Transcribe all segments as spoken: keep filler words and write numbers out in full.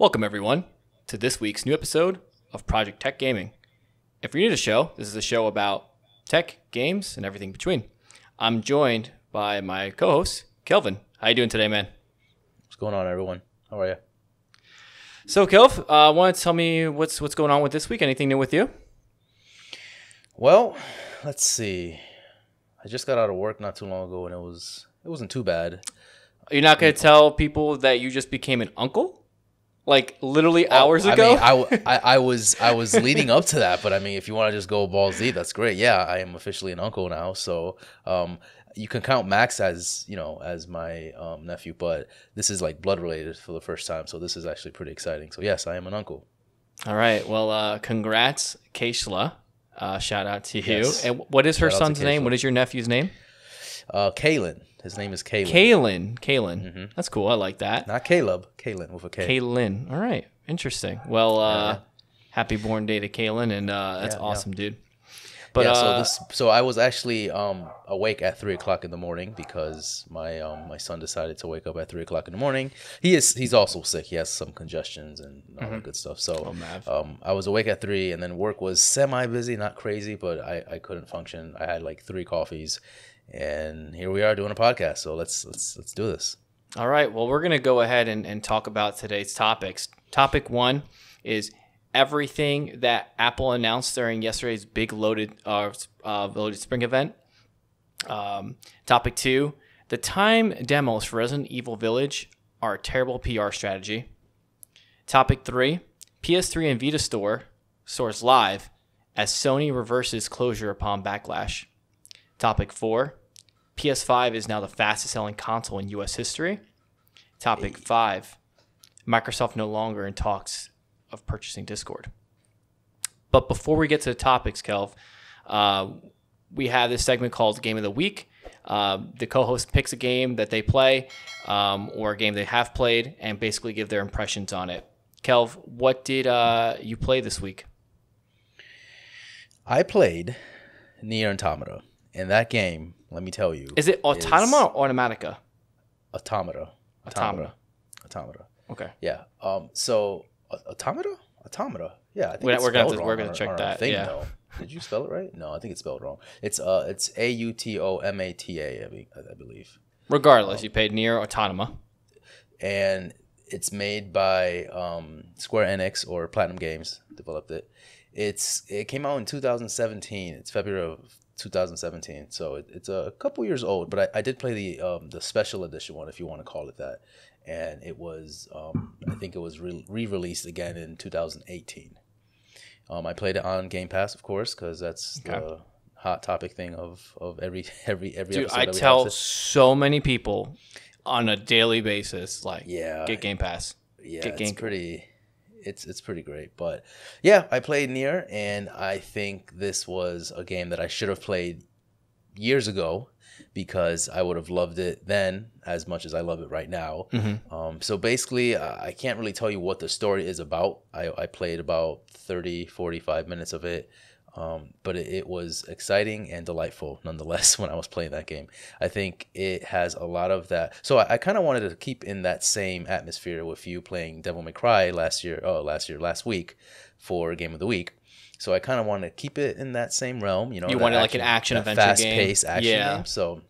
Welcome, everyone, to this week's new episode of Project Tech Gaming. If you're new to the show, this is a show about tech, games, and everything between. I'm joined by my co-host, Kelvin. How you doing today, man? What's going on, everyone? How are you? So, Kelv, uh, want to tell me what's what's going on with this week? Anything new with you? Well, let's see. I just got out of work not too long ago, and it was it wasn't too bad. You're not going to tell people that you just became an uncle? Like literally hours oh, I ago. Mean, I, I I was I was leading up to that, but I mean, if you want to just go balls deep, that's great. Yeah, I am officially an uncle now, so um, you can count Max as you know as my um, nephew, but this is like blood related for the first time, so this is actually pretty exciting. So yes, I am an uncle. All right, well, uh, congrats, Keishla. Uh, shout out to you. Yes. And what is her shout son's name? What is your nephew's name? Uh, Kalen. His name is Kalen. Kalen. Kalen. Mm-hmm. That's cool. I like that. Not Caleb. Kalen with a K. Kalen. All right. Interesting. Well, uh, yeah. Happy born day to Kalen, and uh, that's yeah, awesome, yeah. dude. But yeah, so uh, this, so I was actually um, awake at three o'clock in the morning because my um, my son decided to wake up at three o'clock in the morning. He is he's also sick. He has some congestions and all mm-hmm. that good stuff. So oh, um, I was awake at three, and then work was semi busy, not crazy, but I, I couldn't function. I had like three coffees. And here we are doing a podcast, so let's let's let's do this. All right. Well, we're going to go ahead and, and talk about today's topics. Topic one is everything that Apple announced during yesterday's big loaded uh, uh, loaded spring event. Um, topic two, the time demos for Resident Evil Village are a terrible P R strategy. Topic three, P S three and Vita store soars live as Sony reverses closure upon backlash. Topic four, P S five is now the fastest selling console in U S history. Topic five, Microsoft no longer in talks of purchasing Discord. But before we get to the topics, Kelv, uh, we have this segment called Game of the Week. Uh, the co-host picks a game that they play um, or a game they have played and basically give their impressions on it. Kelv, what did uh, you play this week? I played Nier Automata. And that game, let me tell you. Is it Autonoma or Automatica? Automata. Automata. Automata. Okay. Yeah. Um. So, Automata? Automata. Yeah. I think we're going to we're going to check that. Thing, yeah. Though. Did you spell it right? No, I think it's spelled wrong. It's uh, it's A U T O M A T A, I believe. Regardless, um, you paid Nier Automata. And it's made by um Square Enix or Platinum Games developed it. It's it came out in two thousand seventeen. It's February of two thousand seventeen, so it, it's a couple years old, but I, I did play the um the special edition one, if you want to call it that, and it was um I think it was re- re-released again in two thousand eighteen. um I played it on Game Pass, of course, because that's okay. the hot topic thing of of every every every Dude, episode I tell have. So many people on a daily basis, like, yeah, get Game Pass. Yeah, get Game it's pretty It's it's pretty great. But yeah, I played Nier, and I think this was a game that I should have played years ago because I would have loved it then as much as I love it right now. Mm-hmm. Um, so basically, I can't really tell you what the story is about. I, I played about thirty, forty-five minutes of it, um, but it, it was exciting and delightful nonetheless when I was playing that game. I think it has a lot of that. So I, I kind of wanted to keep in that same atmosphere with you playing Devil May Cry last year, oh, last year, last week for Game of the Week. So I kind of wanted to keep it in that same realm. You know, you wanted action, like an action adventure fast game. Fast-paced action yeah. game. So,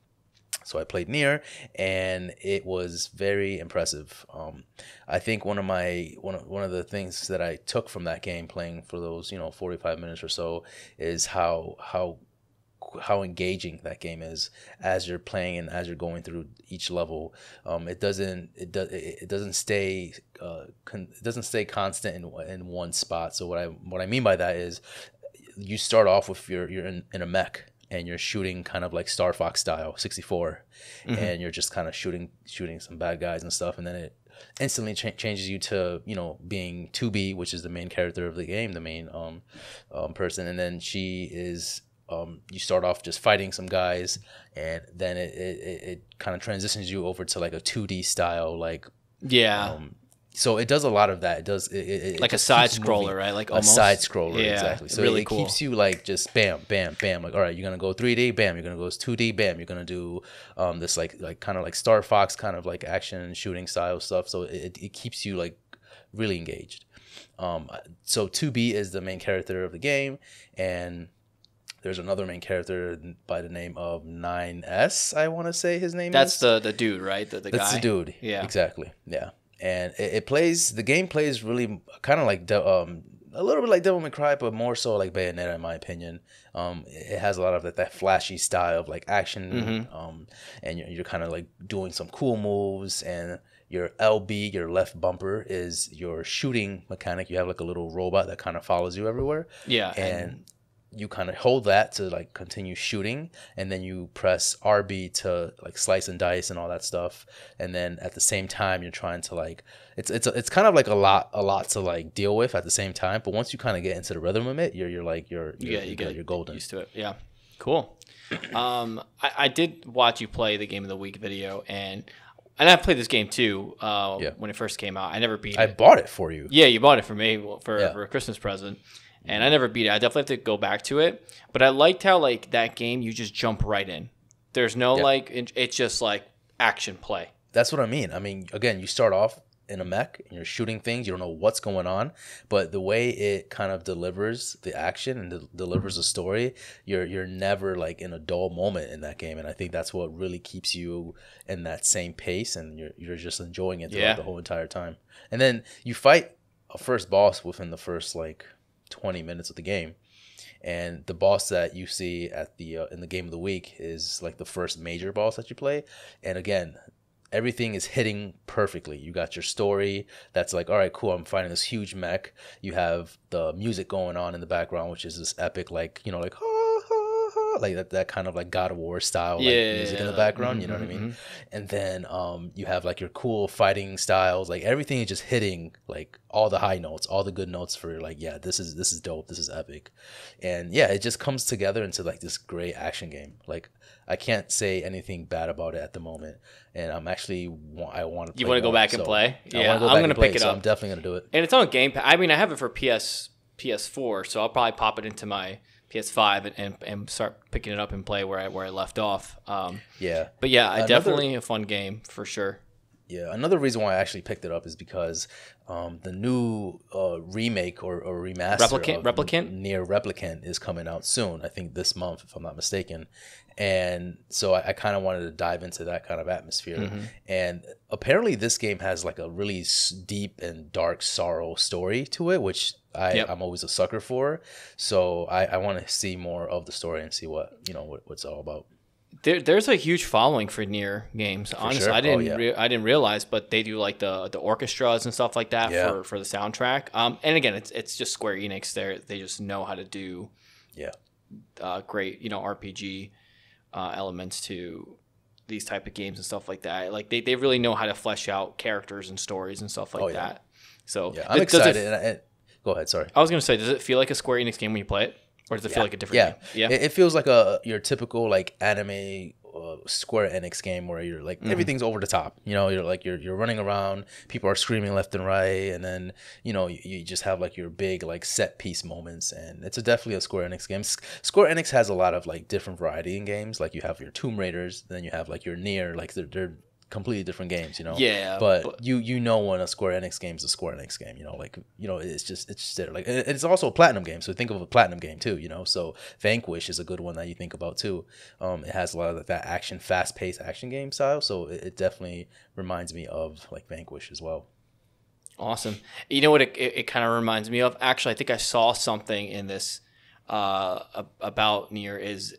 so I played Nier, and it was very impressive. Um, I think one of my one of, one of the things that I took from that game, playing for those you know forty-five minutes or so, is how how how engaging that game is as you're playing and as you're going through each level. Um, it doesn't it does it doesn't stay uh, con- it doesn't stay constant in in one spot. So what I what I mean by that is, you start off with your you're in, in a mech. And you're shooting kind of like Star Fox style, sixty-four, mm-hmm. and you're just kind of shooting shooting some bad guys and stuff, and then it instantly ch- changes you to you know being two B, which is the main character of the game, the main um, um person, and then she is um you start off just fighting some guys, and then it it, it kind of transitions you over to like a two D style, like yeah. Um, so it does a lot of that. It does it, it, like it a side scroller, moving. Right? Like almost a side scroller, yeah, exactly. So really it cool. keeps you like just bam, bam, bam. Like all right, you're gonna go three D, bam. You're gonna go two D, bam. You're gonna do um, this like like kind of like Star Fox kind of like action and shooting style stuff. So it, it keeps you like really engaged. Um, so two B is the main character of the game, and there's another main character by the name of nine S, I want to say his name That's is. That's the, the dude, right? The, the That's guy. the dude. Yeah. Exactly. Yeah. And it, it plays, the game plays really kind of like, de- um, a little bit like Devil May Cry, but more so like Bayonetta, in my opinion. Um, it has a lot of that, that flashy style of like action, mm-hmm. um, and you're, you're kind of like doing some cool moves, and your L B, your left bumper, is your shooting mechanic. You have like a little robot that kind of follows you everywhere. Yeah. And... and- you kind of hold that to like continue shooting, and then you press R B to like slice and dice and all that stuff. And then at the same time, you're trying to like, it's it's it's kind of like a lot a lot to like deal with at the same time. But once you kind of get into the rhythm of it, you're you're like you're you're, yeah, you you're, get you're golden. Used to it. Yeah, cool. Um, I, I did watch you play the Game of the Week video, and and I played this game too. Uh, yeah. When it first came out, I never beat it. I bought it for you. Yeah, you bought it for me for yeah. for a Christmas present. And I never beat it. I definitely have to go back to it. But I liked how, like, that game, you just jump right in. There's no, yeah. like, it's just, like, action play. That's what I mean. I mean, again, you start off in a mech, and you're shooting things. You don't know what's going on. But the way it kind of delivers the action and de- delivers the story, you're you're never, like, in a dull moment in that game. And I think that's what really keeps you in that same pace. And you're, you're just enjoying it throughout yeah. the whole entire time. And then you fight a first boss within the first, like... twenty minutes of the game, and the boss that you see at the uh, in the Game of the Week is like the first major boss that you play. And again, everything is hitting perfectly. You got your story that's like, all right, cool, I'm fighting this huge mech. You have the music going on in the background, which is this epic, like, you know, like ha, ha, ha, like that, that kind of like God of War style like, yeah, music in the background. Mm-hmm, you know what mm-hmm. I mean? And then um you have like your cool fighting styles. Like everything is just hitting like all the high notes, all the good notes for like, yeah, this is this is dope, this is epic. And yeah, it just comes together into like this great action game. Like I can't say anything bad about it at the moment, and I'm actually I want to play. You want to go back and play? Yeah, I'm going to pick it up. I'm definitely going to do it. And it's on Game Pass. I mean, I have it for P S P S four, so I'll probably pop it into my P S five and, and, and start picking it up and play where I where I left off. Um, yeah. But yeah, I definitely a fun game for sure. Yeah, another reason why I actually picked it up is because um, the new uh, remake or, or remaster Replicant, of Replicant? Nier Replicant is coming out soon. I think this month, if I'm not mistaken. And so I, I kind of wanted to dive into that kind of atmosphere. Mm-hmm. And apparently this game has like a really deep and dark sorrow story to it, which I, yep. I'm always a sucker for. So I, I want to see more of the story and see what you know what, what it's all about. There, there's a huge following for Nier games. For Honestly, sure. I didn't, oh, yeah. re- I didn't realize, but they do like the the orchestras and stuff like that yeah. for, for the soundtrack. Um, and again, it's it's just Square Enix. They they just know how to do, yeah, uh, great you know R P G uh, elements to these type of games and stuff like that. Like they, they really know how to flesh out characters and stories and stuff like oh, yeah. that. So yeah, I'm excited. It, and I, and, go ahead. Sorry, I was gonna say, does it feel like a Square Enix game when you play it? Or does it yeah. feel like a different yeah. game? Yeah, it, it feels like a your typical like anime uh, Square Enix game where you're like mm-hmm. everything's over the top. You know, you're like you're you're running around, people are screaming left and right, and then you know you, you just have like your big like set piece moments, and it's a, definitely a Square Enix game. S- Square Enix has a lot of like different variety in games. Like you have your Tomb Raiders, then you have like your Nier, like they're, they're completely different games, you know. Yeah. But, but you you know when a Square Enix game is a Square Enix game, you know, like you know it's just it's just there. Like it's also a Platinum game, so think of a Platinum game too, you know. So Vanquish is a good one that you think about too. Um, it has a lot of that action, fast paced action game style, so it, it definitely reminds me of like Vanquish as well. Awesome. You know what it it, it kind of reminds me of? Actually, I think I saw something in this uh about Nier is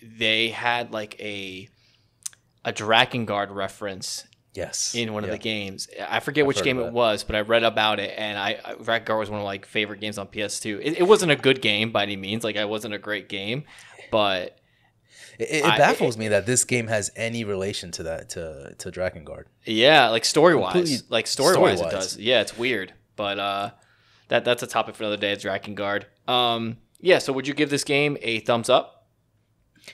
they had like a. a Drakengard reference yes. in one yeah. of the games. I forget I've which game it was, but I read about it, and I, I Drakengard was one of my like, favorite games on P S two. It, it wasn't a good game by any means. Like, it wasn't a great game, but... It, it I, baffles it, me that this game has any relation to that, to, to Drakengard. Yeah, like story-wise. Like, story-wise story it does. Yeah, it's weird, but uh, that that's a topic for another day, is Drakengard. Um, yeah, so would you give this game a thumbs up?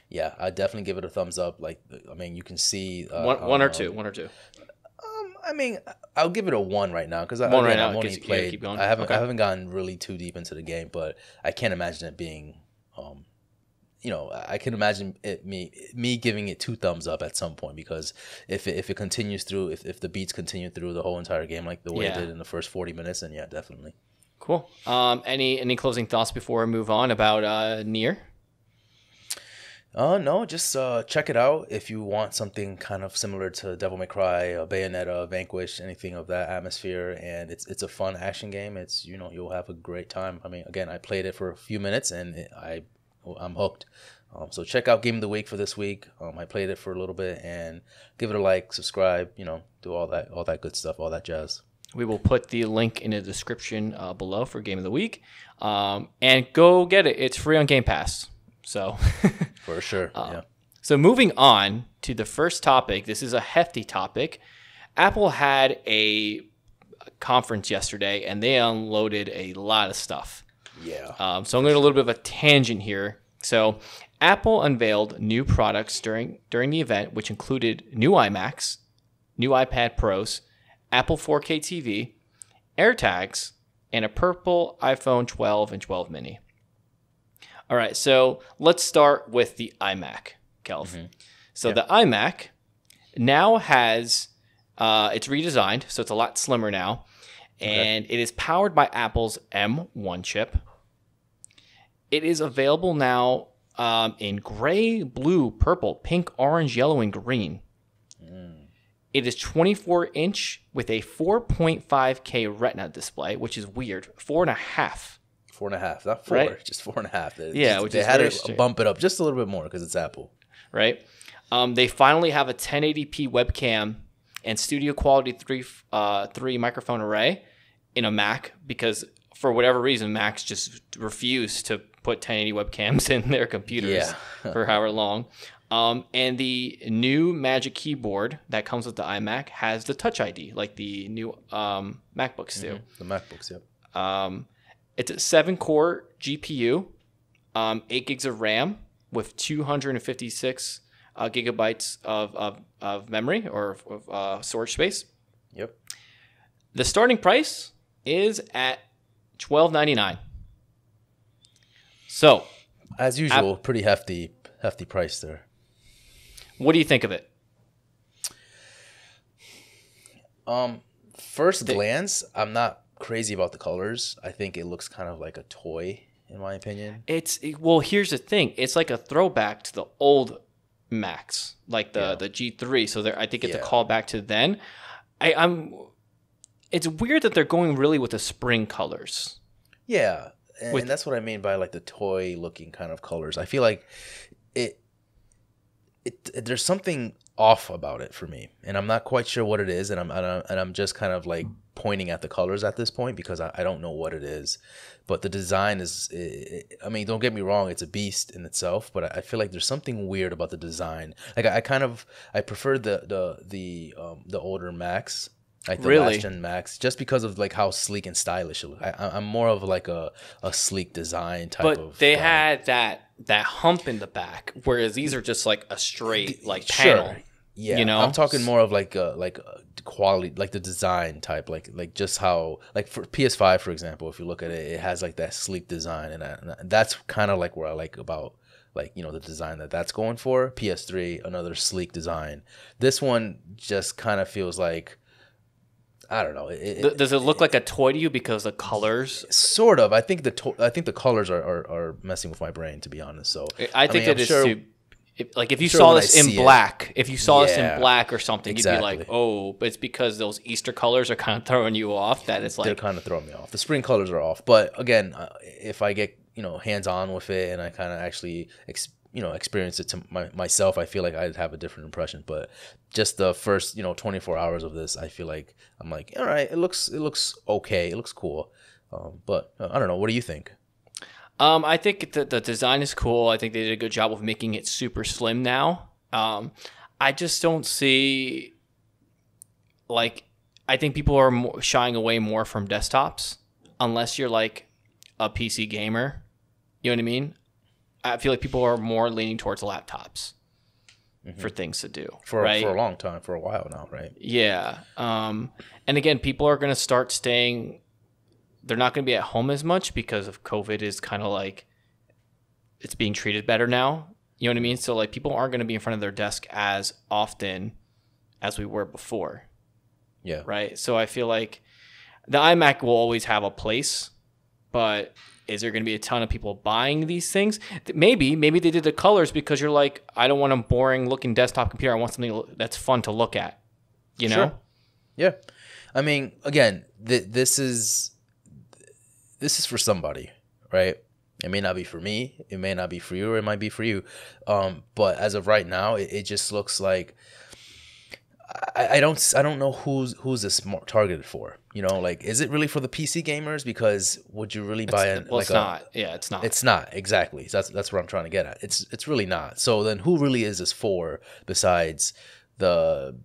Yeah, I definitely give it a thumbs up. Like, I mean, you can see uh, one, one um, or two, one or two. Um, I mean, I'll give it a one right now because I one right now, I've only played. Yeah, I haven't, okay. I haven't gotten really too deep into the game, but I can't imagine it being um, you know, I can imagine it, me me giving it two thumbs up at some point, because if it, if it continues through, if, if the beats continue through the whole entire game like the way yeah. it did in the first forty minutes, then yeah, definitely. Cool. Um, any any closing thoughts before we move on about uh, Nier? Uh, no, just uh, check it out if you want something kind of similar to Devil May Cry, uh, Bayonetta, Vanquish, anything of that atmosphere. And it's it's a fun action game. It's, you know, you'll have a great time. I mean, again, I played it for a few minutes and it, I I'm hooked. Um, so check out Game of the Week for this week. Um, I played it for a little bit, and give it a like, subscribe, you know, do all that all that good stuff, all that jazz. We will put the link in the description uh, below for Game of the Week, um, and go get it. It's free on Game Pass. So for sure. Uh, yeah. So moving on to the first topic. This is a hefty topic. Apple had a conference yesterday and they unloaded a lot of stuff. Yeah. Um, so I'm going to a little bit of a tangent here. So Apple unveiled new products during during the event, which included new iMacs, new iPad Pros, Apple four K T V, AirTags, and a purple iPhone twelve and twelve mini. All right, so let's start with the iMac, Kelv. Mm-hmm. So yep. the iMac now has, uh, it's redesigned, so it's a lot slimmer now. And okay. it is powered by Apple's M one chip. It is available now um, in gray, blue, purple, pink, orange, yellow, and green. Mm. It is twenty-four inch with a four point five K Retina display, which is weird, four and a half. Four and a half, not four, right? Just four and a half. They, yeah, just, which they is had to strange. Bump it up just a little bit more because it's Apple, right? Um, they finally have a ten eighty p webcam and studio quality three uh, three microphone array in a Mac, because for whatever reason Macs just refuse to put ten eighty webcams in their computers yeah. for however long. Um, and the new Magic Keyboard that comes with the iMac has the Touch I D, like the new um, MacBooks do. Mm-hmm. The MacBooks, yep. Yeah. Um, It's a seven-core G P U, um, eight gigs of RAM with two hundred fifty-six uh, gigabytes of, of, of memory or of, uh, storage space. Yep. The starting price is at twelve ninety-nine. So, as usual, ap- pretty hefty, hefty price there. What do you think of it? Um, first the- glance, I'm not crazy about the colors. I think it looks kind of like a toy, in my opinion. It's well, here's the thing. It's like a throwback to the old Macs, like the yeah. the G three. So I think it's yeah. a callback to then. I, I'm. It's weird that they're going really with the spring colors. Yeah, and, with, and that's what I mean by like the toy-looking kind of colors. I feel like it. It there's something off about it for me, and I'm not quite sure what it is, and I'm and I'm, and I'm just kind of like pointing at the colors at this point because I, I don't know what it is. But the design is, it, it, I mean, don't get me wrong, it's a beast in itself, but I, I feel like there's something weird about the design. Like I, I kind of I prefer the the the um, the older Macs, like the really? last gen Macs, just because of like how sleek and stylish it looks. I, I'm more of like a a sleek design type. But of, they um, had that. that hump in the back, whereas these are just like a straight like panel. Sure. Yeah, you know, I'm talking more of like uh like a quality, like the design type, like like just how like for P S five, for example, if you look at it, it has like that sleek design, and, I, and that's kind of like where I like about like, you know, the design that that's going for. P S three, another sleek design. This one just kind of feels like, I don't know. It, Does it look it, like a toy to you because the colors? Sort of. I think the to- I think the colors are, are, are messing with my brain, to be honest. So I think I mean, that is sure, too. If, like if you sure saw this in black, it. if you saw yeah, this in black or something, exactly. you'd be like, oh, but it's because those Easter colors are kind of throwing you off. That it's like they're kind of throwing me off. The spring colors are off. But again, if I get you know hands on with it and I kind of actually ex- you know experience it to my, myself, I feel like I'd have a different impression. But just the first, you know, twenty-four hours of this, I feel like I'm like, all right, it looks it looks okay. It looks cool. Um, but uh, I don't know. What do you think? Um, I think the, the design is cool. I think they did a good job of making it super slim now. Um, I just don't see, like, I think people are more, shying away more from desktops unless you're, like, a P C gamer. You know what I mean? I feel like people are more leaning towards laptops. Mm-hmm. For things to do for, right? for a long time, for a while now, right? Yeah. Um, and again, people are going to start staying. They're not going to be at home as much because of COVID is kind of like it's being treated better now. You know what I mean? So like people aren't going to be in front of their desk as often as we were before. Yeah. Right. So I feel like the iMac will always have a place, but is there going to be a ton of people buying these things? Maybe, maybe they did the colors because you're like, I don't want a boring looking desktop computer. I want something that's fun to look at, you know? Sure. Yeah. I mean, again, th- this is, this is for somebody, right? It may not be for me. It may not be for you, or it might be for you. Um, but as of right now, it, it just looks like I, I don't I don't know who's who's this targeted for. You know, like, is it really for the P C gamers? Because would you really buy it? Well, like it's a, not. Yeah, it's not. It's not, exactly. That's that's what I'm trying to get at. It's it's really not. So then, who really is this for? Besides the,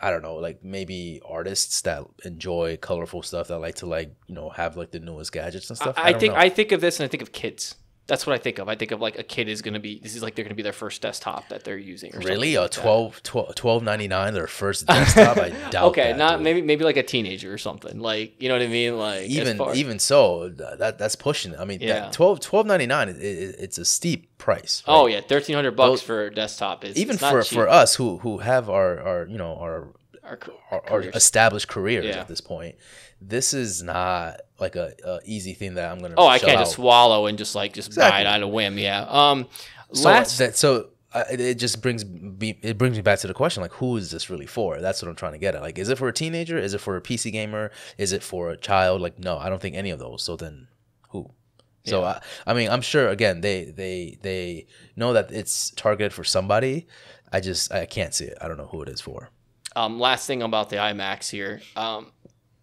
I don't know, like maybe artists that enjoy colorful stuff, that like to like, you know, have like the newest gadgets and stuff. I, I, I don't think know. I think of this and I think of kids. That's what I think of. I think of like a kid is going to be, this is like, they're going to be their first desktop that they're using. Or really? A like twelve ninety-nine, their first desktop? I doubt okay, that, not dude. maybe maybe like a teenager or something. Like, you know what I mean? Like even far, even so, that that's pushing it. I mean, yeah. that twelve ninety-nine, it, it, it's a steep price. Right? Oh yeah, thirteen hundred bucks Those, for a desktop is even it's not for cheap. For us who who have our our you know our our, our, our established careers yeah. at this point. This is not like a, a easy thing that I'm gonna. Oh, I can't out. just swallow and just like just exactly. buy it on a whim. Yeah. Um. So last... that so uh, it, it just brings me, it brings me back to the question, like, who is this really for? That's what I'm trying to get at. Like, is it for a teenager? Is it for a P C gamer? Is it for a child? Like, no, I don't think any of those. So then, who? Yeah. So I, I mean, I'm sure again they they they know that it's targeted for somebody. I just I can't see it. I don't know who it is for. Um. Last thing about the iMacs here. Um.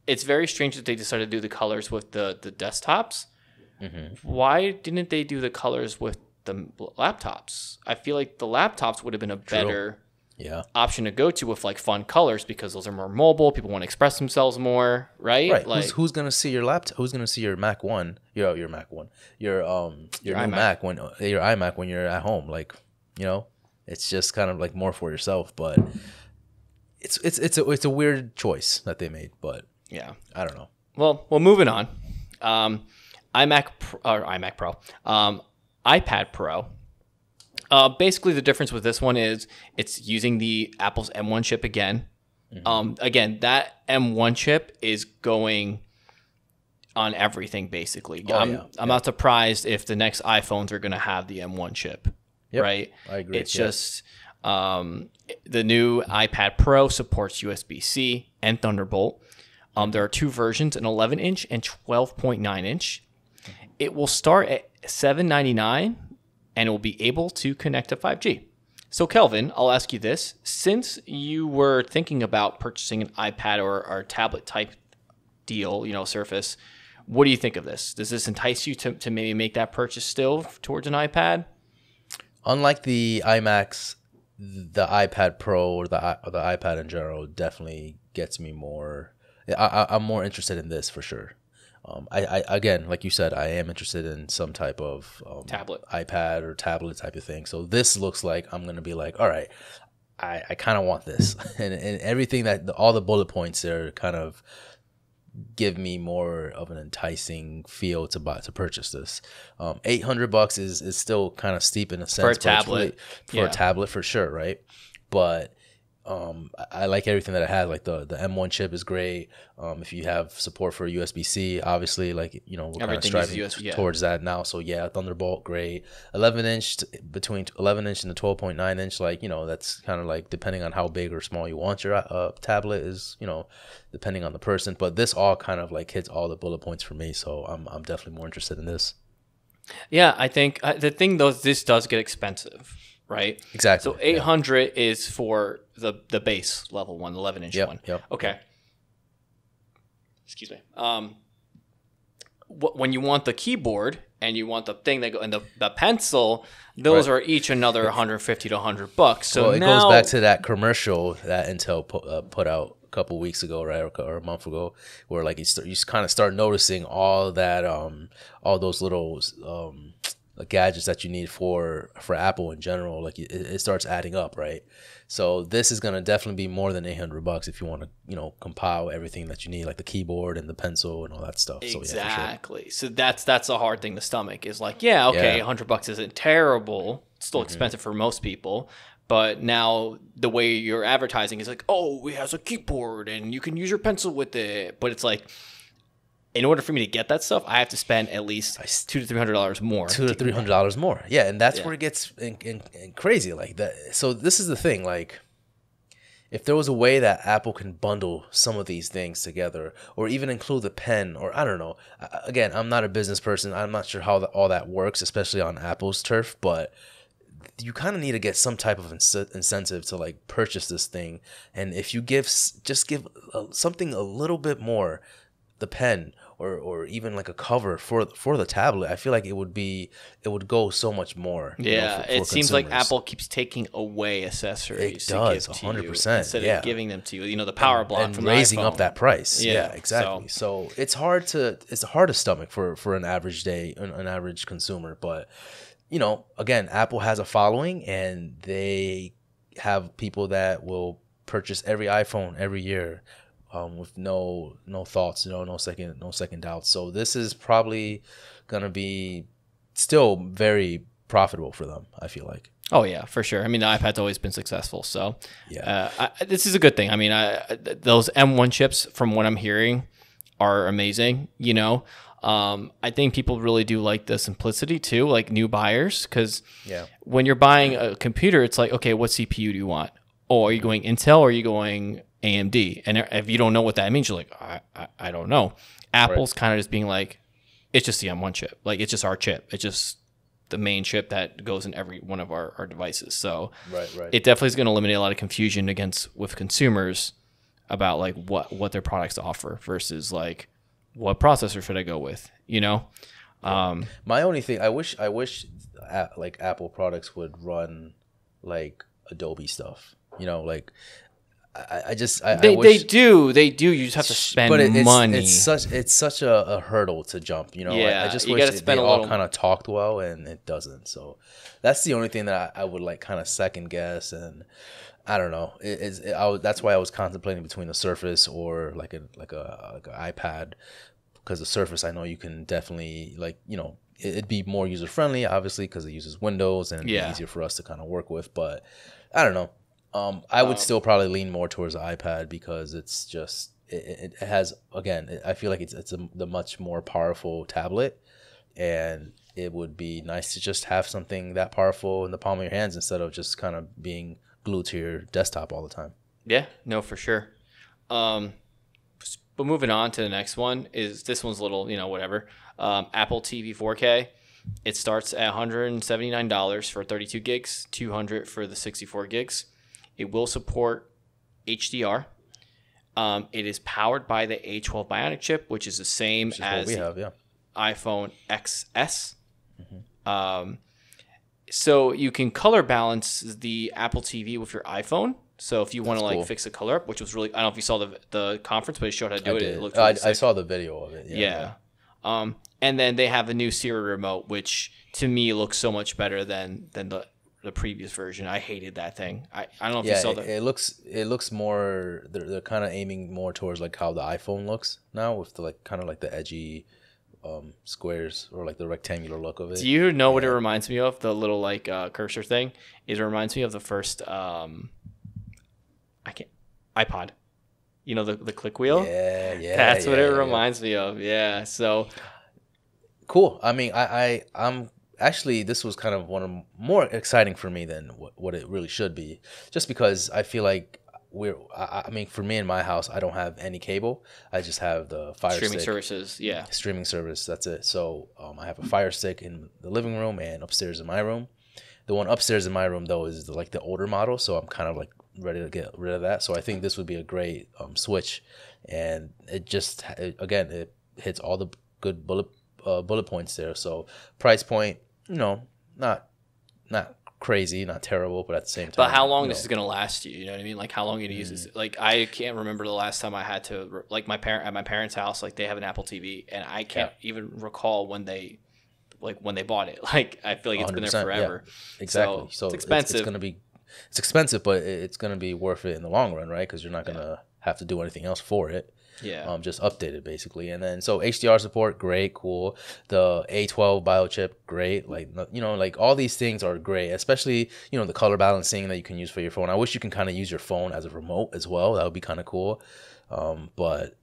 It's very strange that they decided to do the colors with the, the desktops. Mm-hmm. Why didn't they do the colors with the laptops? I feel like the laptops would have been a better yeah. option to go to with like fun colors, because those are more mobile. People want to express themselves more, right? Right. Like, who's, who's gonna see your laptop? Who's gonna see your Mac one? Your your Mac one. Your um your, your new iMac. Mac when your iMac when you're at home. Like, you know, it's just kind of like more for yourself. But it's it's it's a it's a weird choice that they made, but. Yeah, I don't know. Well, well, moving on. Um, iMac Pro, or iMac Pro, um, iPad Pro. Uh, basically, the difference with this one is it's using the Apple's M one chip again. Mm-hmm. Um, again, that M one chip is going on everything basically. Oh, I'm, yeah. I'm yeah. not surprised if the next iPhones are going to have the M one chip, yep. right? I agree. It's yeah. just um, the new iPad Pro supports U S B C and Thunderbolt. Um, there are two versions, an eleven inch and twelve point nine inch. It will start at seven ninety-nine dollars and it will be able to connect to five G. So, Kelvin, I'll ask you this. Since you were thinking about purchasing an iPad or, or tablet-type deal, you know, Surface, what do you think of this? Does this entice you to, to maybe make that purchase still towards an iPad? Unlike the iMacs, the iPad Pro or the, or the iPad in general definitely gets me more... I, I'm more interested in this for sure. Um, I, I again, like you said, I am interested in some type of um, tablet, iPad or tablet type of thing. So this looks like I'm gonna be like, all right, I, I kind of want this, and and everything that all the bullet points there kind of give me more of an enticing feel to buy to purchase this. Um, eight hundred bucks is is still kind of steep in a sense for a tablet, really, for yeah. a tablet for sure, right? But Um, I like everything that I had. Like the, the M one chip is great. Um, if you have support for U S B C, obviously, like, you know, we're everything kind of striving U S, yeah. towards that now. So yeah, Thunderbolt, great. eleven inch t- between eleven inch and the twelve point nine inch, like, you know, that's kind of like depending on how big or small you want your uh, tablet is, you know, depending on the person. But this all kind of like hits all the bullet points for me. So I'm I'm definitely more interested in this. Yeah, I think uh, the thing though, this does get expensive. Right. Exactly. So eight hundred yeah. is for the, the base level one, the eleven inch yep, one. Yep. Okay. Excuse me. Um, wh- when you want the keyboard and you want the thing that go and the, the pencil, those right. are each another one fifty to one hundred bucks. So well, it now, goes back to that commercial that Intel put, uh, put out a couple weeks ago, right, or, or a month ago, where like you start, you kind of start noticing all that, um, all those little um. gadgets that you need for for Apple in general, like it, it starts adding up, right? So this is gonna definitely be more than eight hundred bucks if you want to, you know, compile everything that you need, like the keyboard and the pencil and all that stuff. Exactly. So, yeah, sure. So that's that's a hard thing to stomach. Is like, yeah, okay, yeah. one hundred bucks isn't terrible. It's still mm-hmm. expensive for most people. But now the way you're advertising is like, oh, it has a keyboard and you can use your pencil with it. But it's like, in order for me to get that stuff, I have to spend at least two to three hundred dollars more. Two to three hundred dollars more, yeah, and that's yeah. where it gets in, in, in crazy like that. So this is the thing, like, if there was a way that Apple can bundle some of these things together, or even include the pen, or I don't know. Again, I'm not a business person. I'm not sure how the, all that works, especially on Apple's turf, but you kind of need to get some type of incentive to like purchase this thing. And if you give, just give something a little bit more, the pen or or even like a cover for for the tablet, I feel like it would be it would go so much more. Yeah, you know, for, for it consumers. Seems like Apple keeps taking away accessories. It does, one hundred percent. Instead yeah. of giving them to you, you know, the power block and, and from raising the iPhone. Up that price. Yeah, yeah exactly. So. so it's hard to it's hard to stomach for for an average day, an, an average consumer, but. You know, again, Apple has a following and they have people that will purchase every iPhone every year um, with no no thoughts, you know, no second no second doubts. So this is probably going to be still very profitable for them, I feel like. Oh, yeah, for sure. I mean, the iPad's always been successful. So yeah, uh, I, this is a good thing. I mean, I, those M one chips, from what I'm hearing, are amazing, you know. Um, I think people really do like the simplicity too, like new buyers, because yeah. when you're buying a computer, it's like, okay, what C P U do you want? Oh, are you going Intel or are you going A M D? And if you don't know what that means, you're like, I, I, I don't know. Apple's right. kind of just being like, it's just the M one chip. Like, it's just our chip. It's just the main chip that goes in every one of our, our devices. So right, right. it definitely is going to eliminate a lot of confusion against with consumers about like what, what their products offer versus like, what processor should I go with? You know, um, my only thing, I wish, I wish uh, like Apple products would run like Adobe stuff, you know, like I, I just, I, they, I wish, they do, they do. You just have to spend but it, it's, money. It's such, it's such a, a hurdle to jump, you know, yeah, I, I just wish it, they all kind of talked well and it doesn't. So that's the only thing that I, I would like kind of second guess. And I don't know. It, it's, it, I was, that's why I was contemplating between a Surface or like a like a like an iPad, because the Surface I know you can definitely like you know it, it'd be more user friendly obviously because it uses Windows and it'd yeah. be easier for us to kind of work with. But I don't know. Um, I would um, still probably lean more towards the iPad because it's just it, it has again. It, I feel like it's it's a the much more powerful tablet, and it would be nice to just have something that powerful in the palm of your hands instead of just kind of being glued to your desktop all the time. Yeah, no, for sure. Um, but moving on to the next one is this one's little, you know, whatever. Um, Apple T V four K. It starts at one hundred seventy-nine dollars for thirty-two gigs, two hundred dollars for the sixty-four gigs. It will support H D R. Um, it is powered by the A twelve Bionic chip, which is the same is as we have, yeah. iPhone X S. Mm-hmm. Um, so you can color balance the Apple T V with your iPhone. So if you want to like cool. fix the color up, which was really, I don't know if you saw the the conference, but it showed how to do I it. Did. It looked really I, sick. I saw the video of it. Yeah. yeah. yeah. Um, and then they have a new Siri remote, which to me looks so much better than than the, the previous version. I hated that thing. I, I don't know if yeah, you saw that. It looks it looks more. They're they're kind of aiming more towards like how the iPhone looks now with the like kind of like the edgy. Um, squares or like the rectangular look of it. Do you know yeah. what it reminds me of? The little like uh, cursor thing. It reminds me of the first um, I can't iPod. You know the the click wheel. Yeah, yeah. That's yeah, what it reminds yeah. me of. Yeah. So cool. I mean, I, I I'm actually this was kind of one of more exciting for me than what what it really should be, just because I feel like. We're, I, I mean, for me in my house, I don't have any cable. I just have the Fire Stick. Streaming services, yeah. Streaming service, that's it. So um, I have a Fire Stick in the living room and upstairs in my room. The one upstairs in my room, though, is the, like the older model, so I'm kind of like ready to get rid of that. So I think this would be a great um, switch. And it just, it, again, it hits all the good bullet uh, bullet points there. So price point, you know, not not. crazy, not terrible, but at the same time. But how long you know. this is going to last you, you know what I mean? Like how long you mm. use this. Like I can't remember the last time I had to, like my parent at my parents' house, like they have an Apple T V and I can't yeah. even recall when they, like when they bought it. Like I feel like it's been there forever. Yeah, exactly. So, so it's expensive. It's, it's gonna be it's expensive, but it's gonna be worth it in the long run, right? Because you're not gonna yeah. have to do anything else for it. Yeah. Um, just update it basically, and then so H D R support, great, cool. The A twelve biochip, great. Like you know, like all these things are great, especially you know the color balancing that you can use for your phone. I wish you can kind of use your phone as a remote as well. That would be kind of cool. Um, but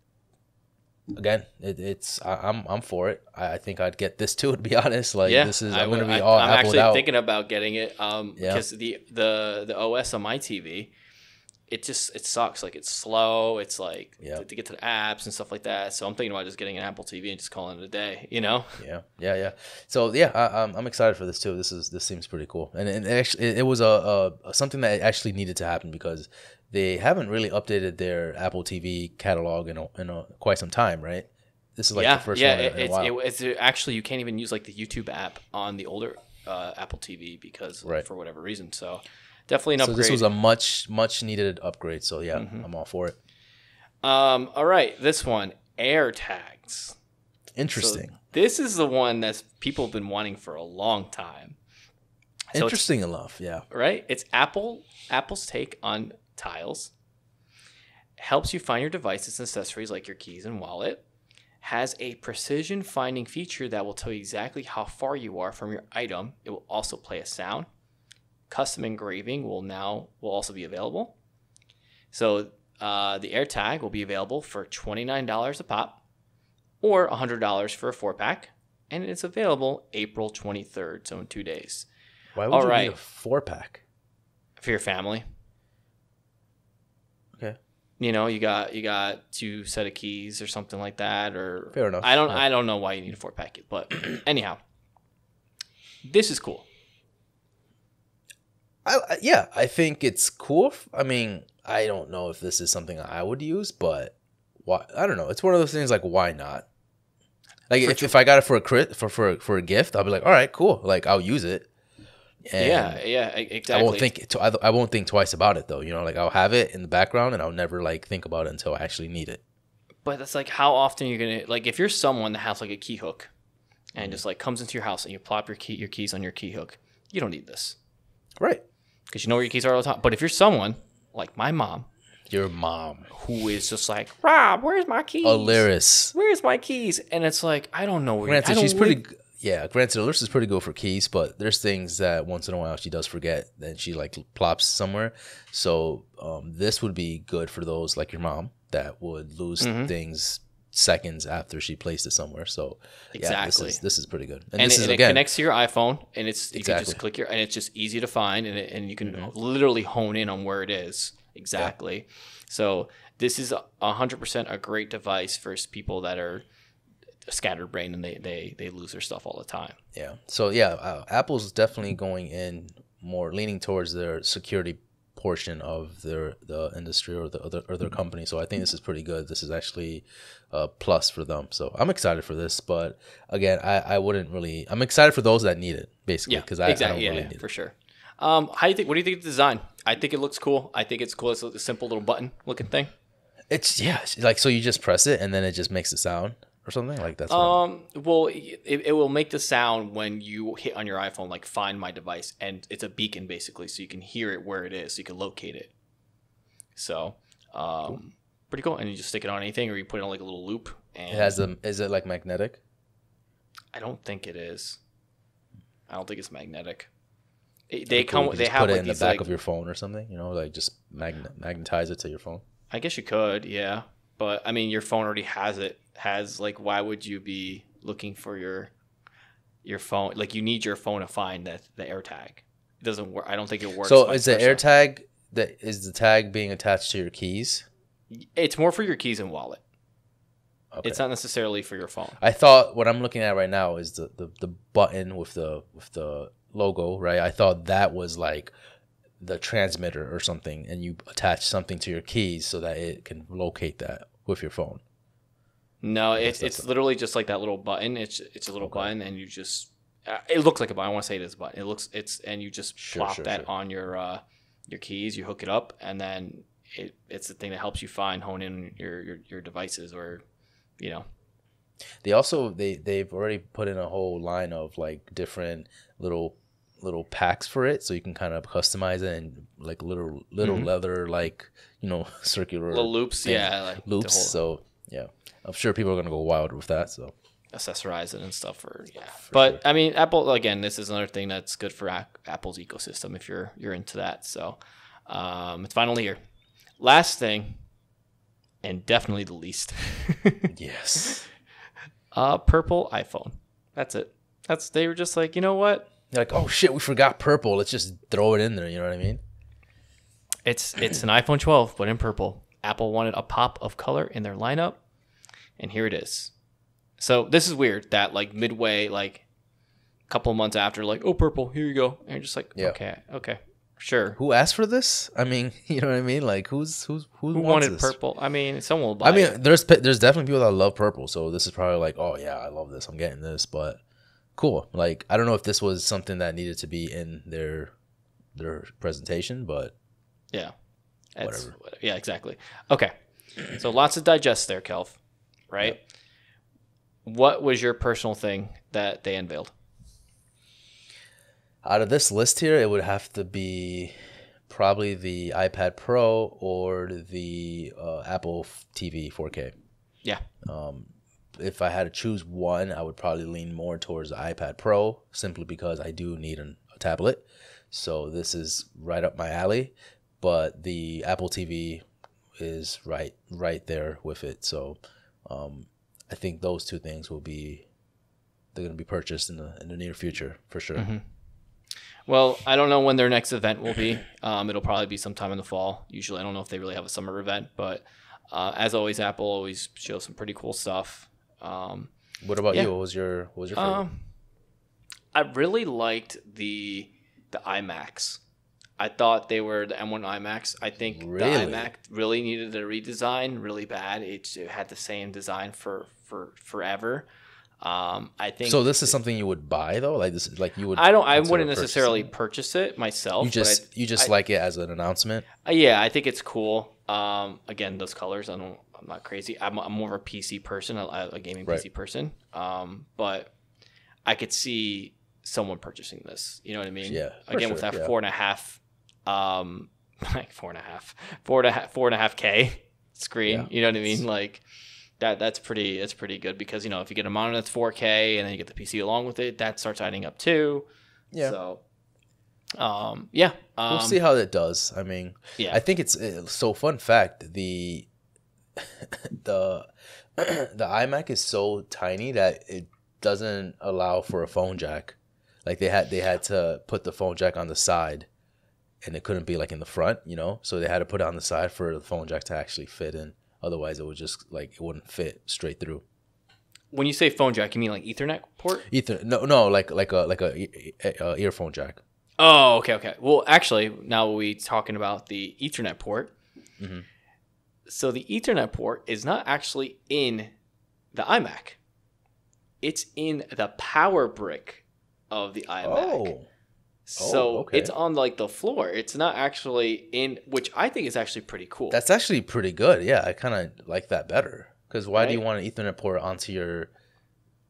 again, it, it's I, I'm I'm for it. I, I think I'd get this too. To be honest, like yeah, this is I'm I, gonna be I, all. I'm actually out. thinking about getting it. Um, because yeah. the the the O S on my T V. It just, it sucks. Like, it's slow. It's like yeah. to, to get to the apps and stuff like that. So I'm thinking about just getting an Apple T V and just calling it a day, you know? Yeah, yeah, yeah. So, yeah, I, I'm excited for this, too. This is this seems pretty cool. And, and it, actually, it was a, a something that actually needed to happen because they haven't really updated their Apple T V catalog in, a, in a, quite some time, right? This is, like, yeah, the first yeah, one in, it's, in a while. Yeah, it, it's actually, you can't even use, like, the YouTube app on the older uh, Apple T V because right. for whatever reason, so... Definitely an upgrade. So this was a much, much needed upgrade. So yeah, mm-hmm. I'm all for it. Um, all right, this one, AirTags. Interesting. So this is the one that people have been wanting for a long time. So Interesting enough, yeah. Right? It's Apple. Apple's take on Tiles. Helps you find your devices and accessories like your keys and wallet. Has a precision finding feature that will tell you exactly how far you are from your item. It will also play a sound. Custom engraving will now will also be available. So uh, the AirTag will be available for twenty-nine dollars a pop or one hundred dollars for a four-pack, and it's available April twenty-third, so in two days. Why would All you right. need a four-pack? For your family. Okay. You know, you got you got two set of keys or something like that. Or Fair enough. I don't, yeah. I don't know why you need a four-pack, but anyhow, this is cool. I, yeah, I think it's cool. I mean, I don't know if this is something I would use, but why? I don't know. It's one of those things like, why not? Like, if, if I got it for a crit, for, for for a gift, I'll be like, all right, cool. Like, I'll use it. And yeah, yeah, exactly. I won't think I won't think twice about it though. You know, like I'll have it in the background and I'll never like think about it until I actually need it. But that's like how often you're gonna like if you're someone that has like a key hook and mm-hmm. just like comes into your house and you plop your key your keys on your key hook, you don't need this, right? Because you know where your keys are all the time. But if you're someone like my mom. Your mom. Who is just like, Rob, where's my keys? Alaris. Where's my keys? And it's like, I don't know where granted, she's live. pretty Yeah, granted, Alaris is pretty good for keys. But there's things that once in a while she does forget. Then she like plops somewhere. So um, this would be good for those like your mom that would lose mm-hmm. things seconds after she placed it somewhere. So exactly. yeah, this is, this is pretty good. And, and, this it, is, and again, it connects to your iPhone and it's, you exactly. can just click your, and it's just easy to find and it, and you can mm-hmm. literally hone in on where it is. Exactly. Yeah. So this is a hundred percent a great device for people that are scatterbrained and they, they, they lose their stuff all the time. Yeah. So yeah, uh, Apple's definitely going in more leaning towards their security portion of their the industry or the other or their company, so I think this is pretty good. This is actually a plus for them, so I'm excited for this. But again, I, I wouldn't really. I'm excited for those that need it, basically, because yeah, I, exactly, I don't yeah, really need yeah, for it. sure. Um, how do you think? What do you think of the design? I think it looks cool. I think it's cool. It's a simple little button looking thing. It's yeah, like so you just press it and then it just makes a sound or something like that. Um, well, it, it will make the sound when you hit on your iPhone, like find my device, and it's a beacon basically, so you can hear it where it is, so you can locate it. So, um, cool. pretty cool. And you just stick it on anything, or you put it on like a little loop. And it has the. Is it like magnetic? I don't think it is. I don't think it's magnetic. It, they cool. come. They just have put it like in the back like, of your phone or something. You know, like just magnet, magnetize it to your phone. I guess you could, yeah. But I mean, your phone already has it. Has like why would you be looking for your your phone? Like you need your phone to find that the AirTag. It doesn't work. I don't think it works. So is the AirTag that is the tag being attached to your keys? It's more for your keys and wallet. Okay. It's not necessarily for your phone. I thought what I'm looking at right now is the, the, the button with the with the logo, right? I thought that was like the transmitter or something, and you attach something to your keys so that it can locate that with your phone. No, it's it's literally just like that little button. It's it's a little okay. button, and you just uh, it looks like a button. I want to say it is a button. It looks it's and you just sure, plop sure, that sure. on your uh, your keys. You hook it up, and then it, it's the thing that helps you find hone in your your, your devices or you know They also they they've already put in a whole line of like different little little packs for it, so you can kind of customize it, and like little little mm-hmm. leather, like, you know, circular little loops, thing. yeah, like loops. So yeah, I'm sure people are gonna go wild with that. So accessorize it and stuff for yeah. For but sure. I mean, Apple again. This is another thing that's good for Apple's ecosystem if you're you're into that. So um, it's finally here. Last thing, and definitely the least. Yes. Uh, purple iPhone. That's it. That's they were just like, you know what? They're like, oh shit, we forgot purple. Let's just throw it in there. You know what I mean? It's it's an iPhone twelve, but in purple. Apple wanted a pop of color in their lineup, and here it is. So this is weird that like midway, like a couple months after, like, oh, purple, here you go. And you're just like, yeah. okay, okay, sure. Who asked for this? I mean, you know what I mean? Like, who's who's who, who wants wanted this? Purple? I mean, someone will buy it. I mean, it. there's there's definitely people that love purple. So this is probably like, oh yeah, I love this. I'm getting this, but. Cool. Like, I don't know if this was something that needed to be in their their presentation, but yeah, whatever. Yeah, exactly. Okay, so lots to digest there, Kelv. Right? Yep. What was your personal thing that they unveiled? Out of this list here, it would have to be probably the iPad Pro or the uh, Apple T V four K. Yeah. Um. If I had to choose one, I would probably lean more towards the iPad Pro, simply because I do need an, a tablet. So this is right up my alley. But the Apple T V is right right there with it. So um, I think those two things will be they're going to be purchased in the in the near future for sure. Mm-hmm. Well, I don't know when their next event will be. Um, it'll probably be sometime in the fall. Usually, I don't know if they really have a summer event, but uh, as always, Apple always shows some pretty cool stuff. Um, what about yeah. you? What was your what was your favorite? Um, I really liked the the iMacs. I thought they were the M one iMacs. I think really? the iMac really needed a redesign really bad. It, it had the same design for, for forever. Um, I think so. This is it, something you would buy though, like this, like you would. I don't. I wouldn't necessarily it. purchase it myself. You just but I, you just I, like it as an announcement. Uh, yeah, I think it's cool. Um, again, those colors. I don't. I'm not crazy. I'm, I'm more of a P C person, a, a gaming right. P C person. Um, but I could see someone purchasing this. You know what I mean? Yeah. Again, sure, with that yeah. four and a half, um, like four and a half, four and a half, four and a half K screen. Yeah. You know what I mean? Like that. That's pretty. That's pretty good because you know if you get a monitor that's four K and then you get the P C along with it, that starts adding up too. Yeah. So. Um. Yeah. Um, we'll see how that does. I mean. Yeah. I think it's so. Fun fact. The. the the iMac is so tiny that it doesn't allow for a phone jack. Like they had they had to put the phone jack on the side, and it couldn't be like in the front, you know. So they had to put it on the side for the phone jack to actually fit in. Otherwise, it would just like it wouldn't fit straight through. When you say phone jack, you mean like Ethernet port? Ether no no like like a like a, a, a earphone jack. Oh okay okay. Well, actually, now we're talking about the Ethernet port. Mm-hmm. So the Ethernet port is not actually in the iMac. It's in the power brick of the iMac. Oh. So oh, okay. It's on like the floor. It's not actually in, which I think is actually pretty cool. That's actually pretty good. Yeah, I kind of like that better. Because why right? do you want an Ethernet port onto your,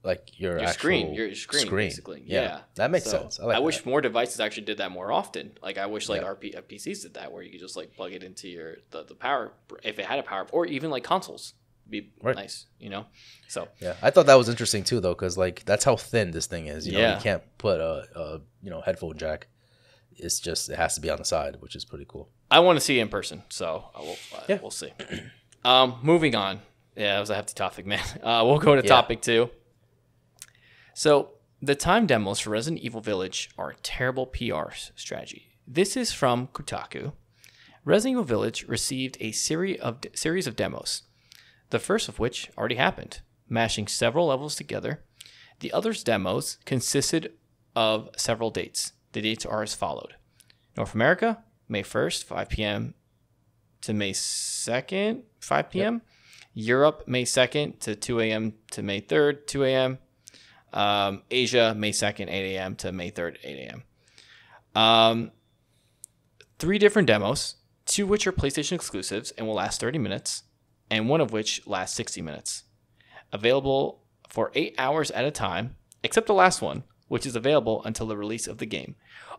like your, your actual screen? Your screen, screen. basically. Yeah. yeah, that makes so sense. I, like I that. wish more devices actually did that more often. Like I wish like yeah. our P Cs did that, where you could just like plug it into your the, the power if it had a power, or even like consoles. Be right. nice, you know. So yeah, I thought that was interesting too, though, because like that's how thin this thing is. You yeah. know, you can't put a, a you know headphone jack. It's just it has to be on the side, which is pretty cool. I want to see it in person, so I will, uh, yeah. we'll see. um, moving on. Yeah, that was a hefty topic, man. Uh, we'll go to yeah. topic two. So the time demos for Resident Evil Village are a terrible P R strategy. This is from Kotaku. Resident Evil Village received a series of de series of demos, the first of which already happened, mashing several levels together. The others' demos consisted of several dates. The dates are as followed. North America, May first, five P M to May second, five P M Yep. Europe, May second to two A M to May third, two A M Um, Asia, May second, eight A M to May third, eight A M Um, three different demos, two which are PlayStation exclusives and will last thirty minutes, and one of which lasts sixty minutes. Available for eight hours at a time, except the last one, which is available until the release of the game.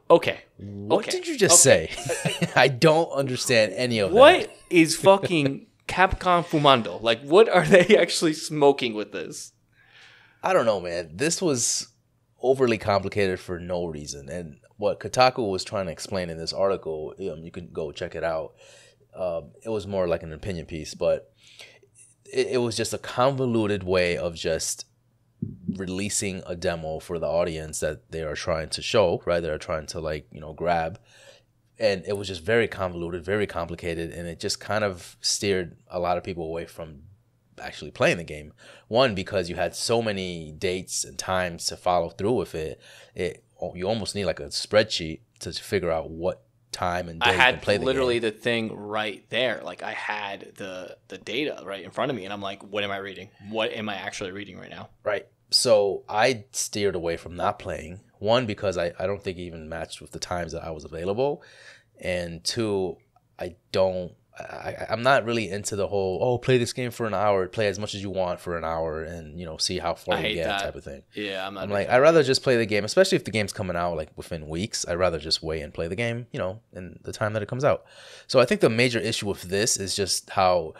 Okay. What okay. did you just okay. say? I don't understand any of what that. What is fucking Capcom fumando? Like, what are they actually smoking with this? I don't know, man. This was overly complicated for no reason. And what Kotaku was trying to explain in this article, you, know, you can go check it out. Um, it was more like an opinion piece, but it, it was just a convoluted way of just releasing a demo for the audience that they are trying to show, right? They're trying to, like, you know, grab. And it was just very convoluted, very complicated, and it just kind of steered a lot of people away from actually playing the game. One, because you had so many dates and times to follow through with it. It you almost need like a spreadsheet to figure out what time and date I had to play the literally game. The thing right there. Like, I had the the data right in front of me, and I'm like, what am I reading? What am I actually reading right now? Right. So I steered away from not playing. One, because I, I don't think it even matched with the times that I was available. And two, I don't I, I'm not really into the whole, oh, play this game for an hour, play as much as you want for an hour, and, you know, see how far I you get that. type of thing. Yeah, I'm not. I'm like, I'd rather just play the game, especially if the game's coming out like within weeks. I'd rather just wait and play the game, you know, in the time that it comes out. So I think the major issue with this is just how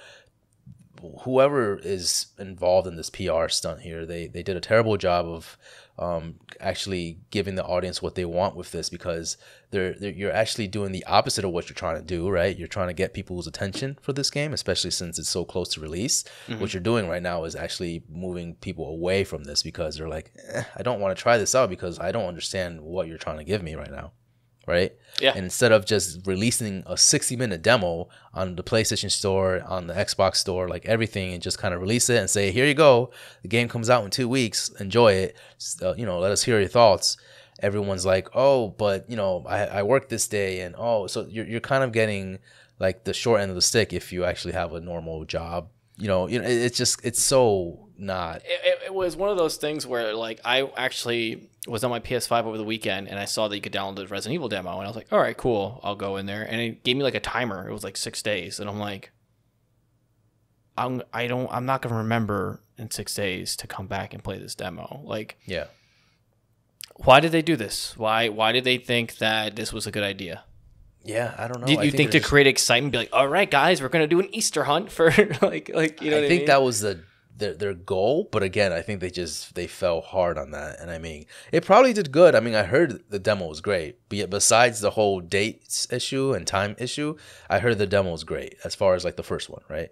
whoever is involved in this P R stunt here, they they did a terrible job of um, actually giving the audience what they want with this, because they're, they're you're actually doing the opposite of what you're trying to do, right? You're trying to get people's attention for this game, especially since it's so close to release. Mm-hmm. What you're doing right now is actually moving people away from this, because they're like, eh, I don't want to try this out because I don't understand what you're trying to give me right now. Right? Yeah. And instead of just releasing a sixty minute demo on the PlayStation Store, on the Xbox Store, like everything, and just kind of release it and say, here you go. The game comes out in two weeks. Enjoy it. So, you know, let us hear your thoughts. Everyone's like, oh, but, you know, I, I work this day. And, oh, so you're, you're kind of getting like the short end of the stick if you actually have a normal job. You know, it, it's just, it's so not. It, it was one of those things where, like, I actually was on my P S five over the weekend, and I saw that you could download the Resident Evil demo, and I was like, all right, cool, I'll go in there. And it gave me like a timer. It was like six days, and I'm like, I'm I don't I'm not gonna remember in six days to come back and play this demo. Like, yeah. Why did they do this? Why why did they think that this was a good idea? Yeah, I don't know. Did you I think, think to just create excitement, be like, all right, guys, we're gonna do an Easter hunt for like like you know? I what think I mean? that was the. Their, their goal, but again, I think they just they fell hard on that. And I mean, it probably did good. I mean, I heard the demo was great, but yet besides the whole dates issue and time issue, I heard the demo was great as far as like the first one, right?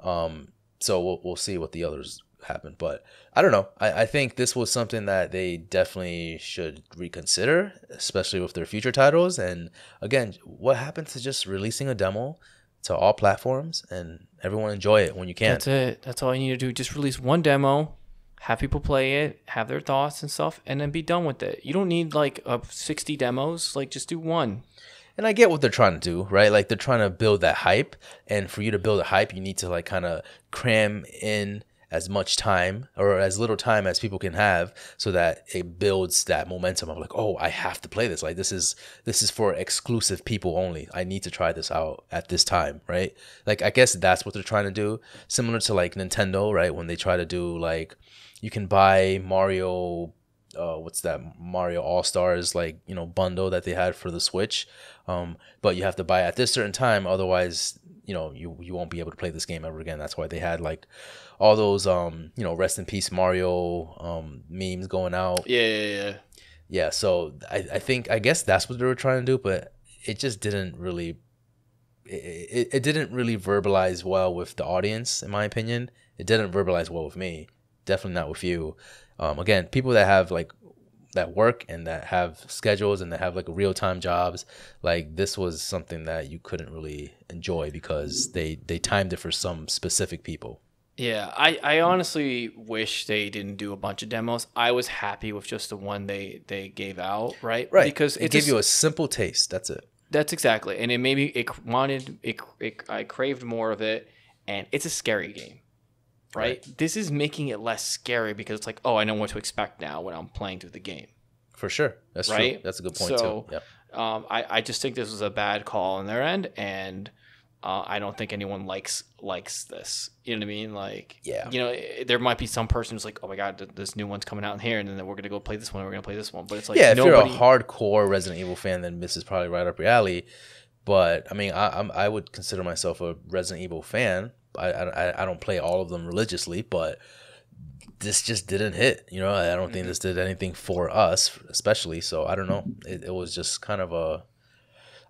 Um, so we'll, we'll see what the others happen, but I don't know. I, I think this was something that they definitely should reconsider, especially with their future titles. And again, what happened to just releasing a demo to all platforms and everyone enjoy it when you can? That's it. That's all you need to do. Just release one demo, have people play it, have their thoughts and stuff, and then be done with it. You don't need like uh, sixty demos. Like, just do one. And I get what they're trying to do, right? Like, they're trying to build that hype. And for you to build a hype, you need to like kind of cram in as much time or as little time as people can have, so that it builds that momentum of like, oh, I have to play this. Like, this is this is for exclusive people only. I need to try this out at this time, right? Like, I guess that's what they're trying to do. Similar to like Nintendo, right? When they try to do like, you can buy Mario, uh, what's that? Mario All-Stars, like, you know, bundle that they had for the Switch. Um, but you have to buy it at this certain time, otherwise, you know, you, you won't be able to play this game ever again. That's why they had like all those, um, you know, rest in peace Mario um, memes going out. Yeah, yeah, yeah. Yeah, so I, I think, I guess that's what they were trying to do, but it just didn't really, it, it didn't really verbalize well with the audience, in my opinion. It didn't verbalize well with me. Definitely not with you. Um, again, people that have like, that work and that have schedules and that have like real-time jobs, like this was something that you couldn't really enjoy because they they timed it for some specific people. Yeah, I, I honestly wish they didn't do a bunch of demos. I was happy with just the one they they gave out, right? Right, because it gives you a simple taste. That's it. That's exactly, and it maybe it wanted it, it I craved more of it, and it's a scary game. Right? right. This is making it less scary because it's like, oh, I know what to expect now when I'm playing through the game. For sure. That's right. True. That's a good point, so, too. Yeah. Um, I, I just think this was a bad call on their end. And Uh, I don't think anyone likes likes this. You know what I mean? Like, yeah. You know, it, there might be some person who's like, "Oh my god, th- this new one's coming out in here," and then we're gonna go play this one. We're gonna play this one. But it's like, yeah, if nobody... you're a hardcore Resident Evil fan, then this is probably right up your alley. But I mean, I I'm, I would consider myself a Resident Evil fan. I, I I don't play all of them religiously, but this just didn't hit. You know, I don't mm-hmm. think this did anything for us, especially. So I don't know. It, it was just kind of a.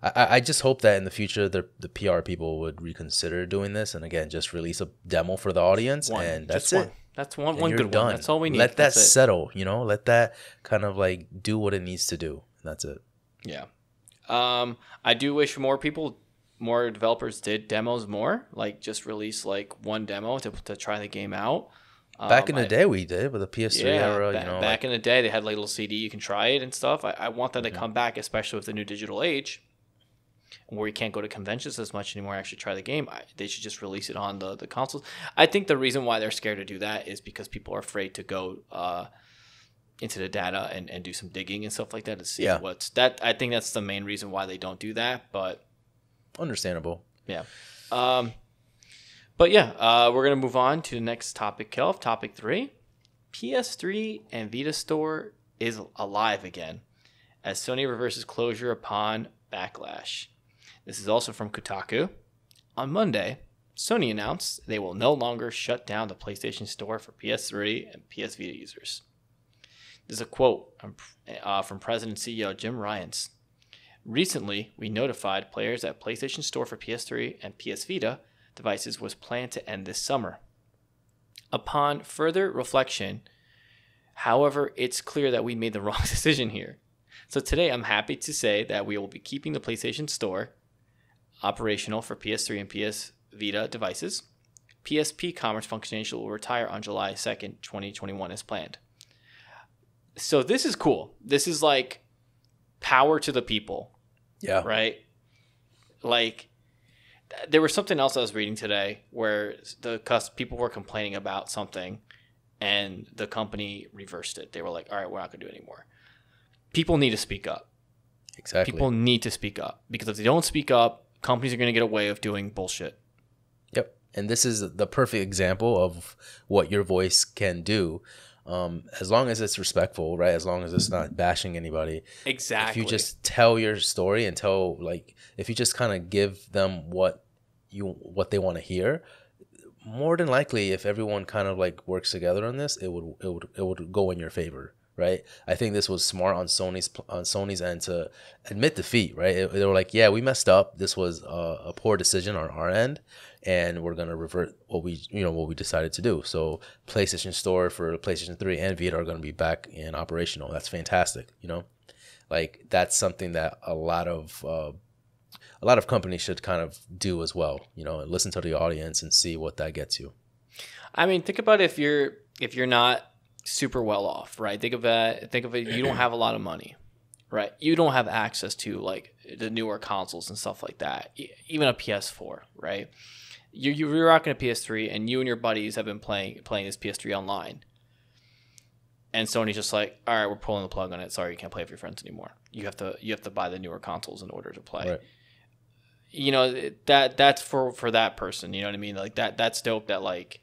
I, I just hope that in the future the the P R people would reconsider doing this and again just release a demo for the audience one, and that's one. it. That's one and one good done. one. That's all we need. Let that that's settle, it. you know. Let that kind of like do what it needs to do. That's it. Yeah. Um, I do wish more people, more developers did demos more. Like just release like one demo to to try the game out. Back um, in the I, day we did with the P S three yeah, era. Back, you know, back like, in the day they had like a little C D you can try it and stuff. I, I want that yeah. to come back, especially with the new digital age. Where you can't go to conventions as much anymore, actually try the game. I, they should just release it on the, the consoles. I think the reason why they're scared to do that is because people are afraid to go uh, into the data and, and do some digging and stuff like that to see yeah. what's that. I think that's the main reason why they don't do that. But understandable. Yeah. Um, but yeah, uh, we're going to move on to the next topic, Kelv. Topic three, P S three and Vita Store is alive again as Sony reverses closure upon backlash. This is also from Kotaku. On Monday, Sony announced they will no longer shut down the PlayStation Store for P S three and P S Vita users. This is a quote from President and C E O Jim Ryans. Recently, we notified players that PlayStation Store for P S three and P S Vita devices was planned to end this summer. Upon further reflection, however, it's clear that we made the wrong decision here. So today, I'm happy to say that we will be keeping the PlayStation Store operational for P S three and P S Vita devices. P S P commerce functionality will retire on July second, twenty twenty-one as planned. So this is cool. This is like power to the people. Yeah. Right? Like th- there was something else I was reading today where the cus- people were complaining about something and the company reversed it. They were like, all right, we're not going to do it anymore. People need to speak up. Exactly. People need to speak up because if they don't speak up, companies are going to get away with doing bullshit. Yep. And this is the perfect example of what your voice can do. Um, as long as it's respectful, right? As long as it's not bashing anybody. Exactly. If you just tell your story and tell, like, if you just kind of give them what you what they want to hear, more than likely, if everyone kind of like works together on this, it would it would it would go in your favor. Right, I think this was smart on Sony's on Sony's end to admit defeat. Right, they were like, "Yeah, we messed up. This was a, a poor decision on our end, and we're gonna revert what we you know what we decided to do." So, PlayStation Store for PlayStation three and Vita are gonna be back and operational. That's fantastic. You know, like that's something that a lot of uh, a lot of companies should kind of do as well. You know, and listen to the audience and see what that gets you. I mean, think about if you're if you're not. super well off, right? Think of that. Think of it. You don't have a lot of money, right? You don't have access to like the newer consoles and stuff like that. Even a P S four, right? You you're rocking a P S three, and you and your buddies have been playing playing this P S three online. And Sony's just like, all right, we're pulling the plug on it. Sorry, you can't play with your friends anymore. You have to you have to buy the newer consoles in order to play. Right. You know that that's for for that person. You know what I mean? Like that that's dope. That like.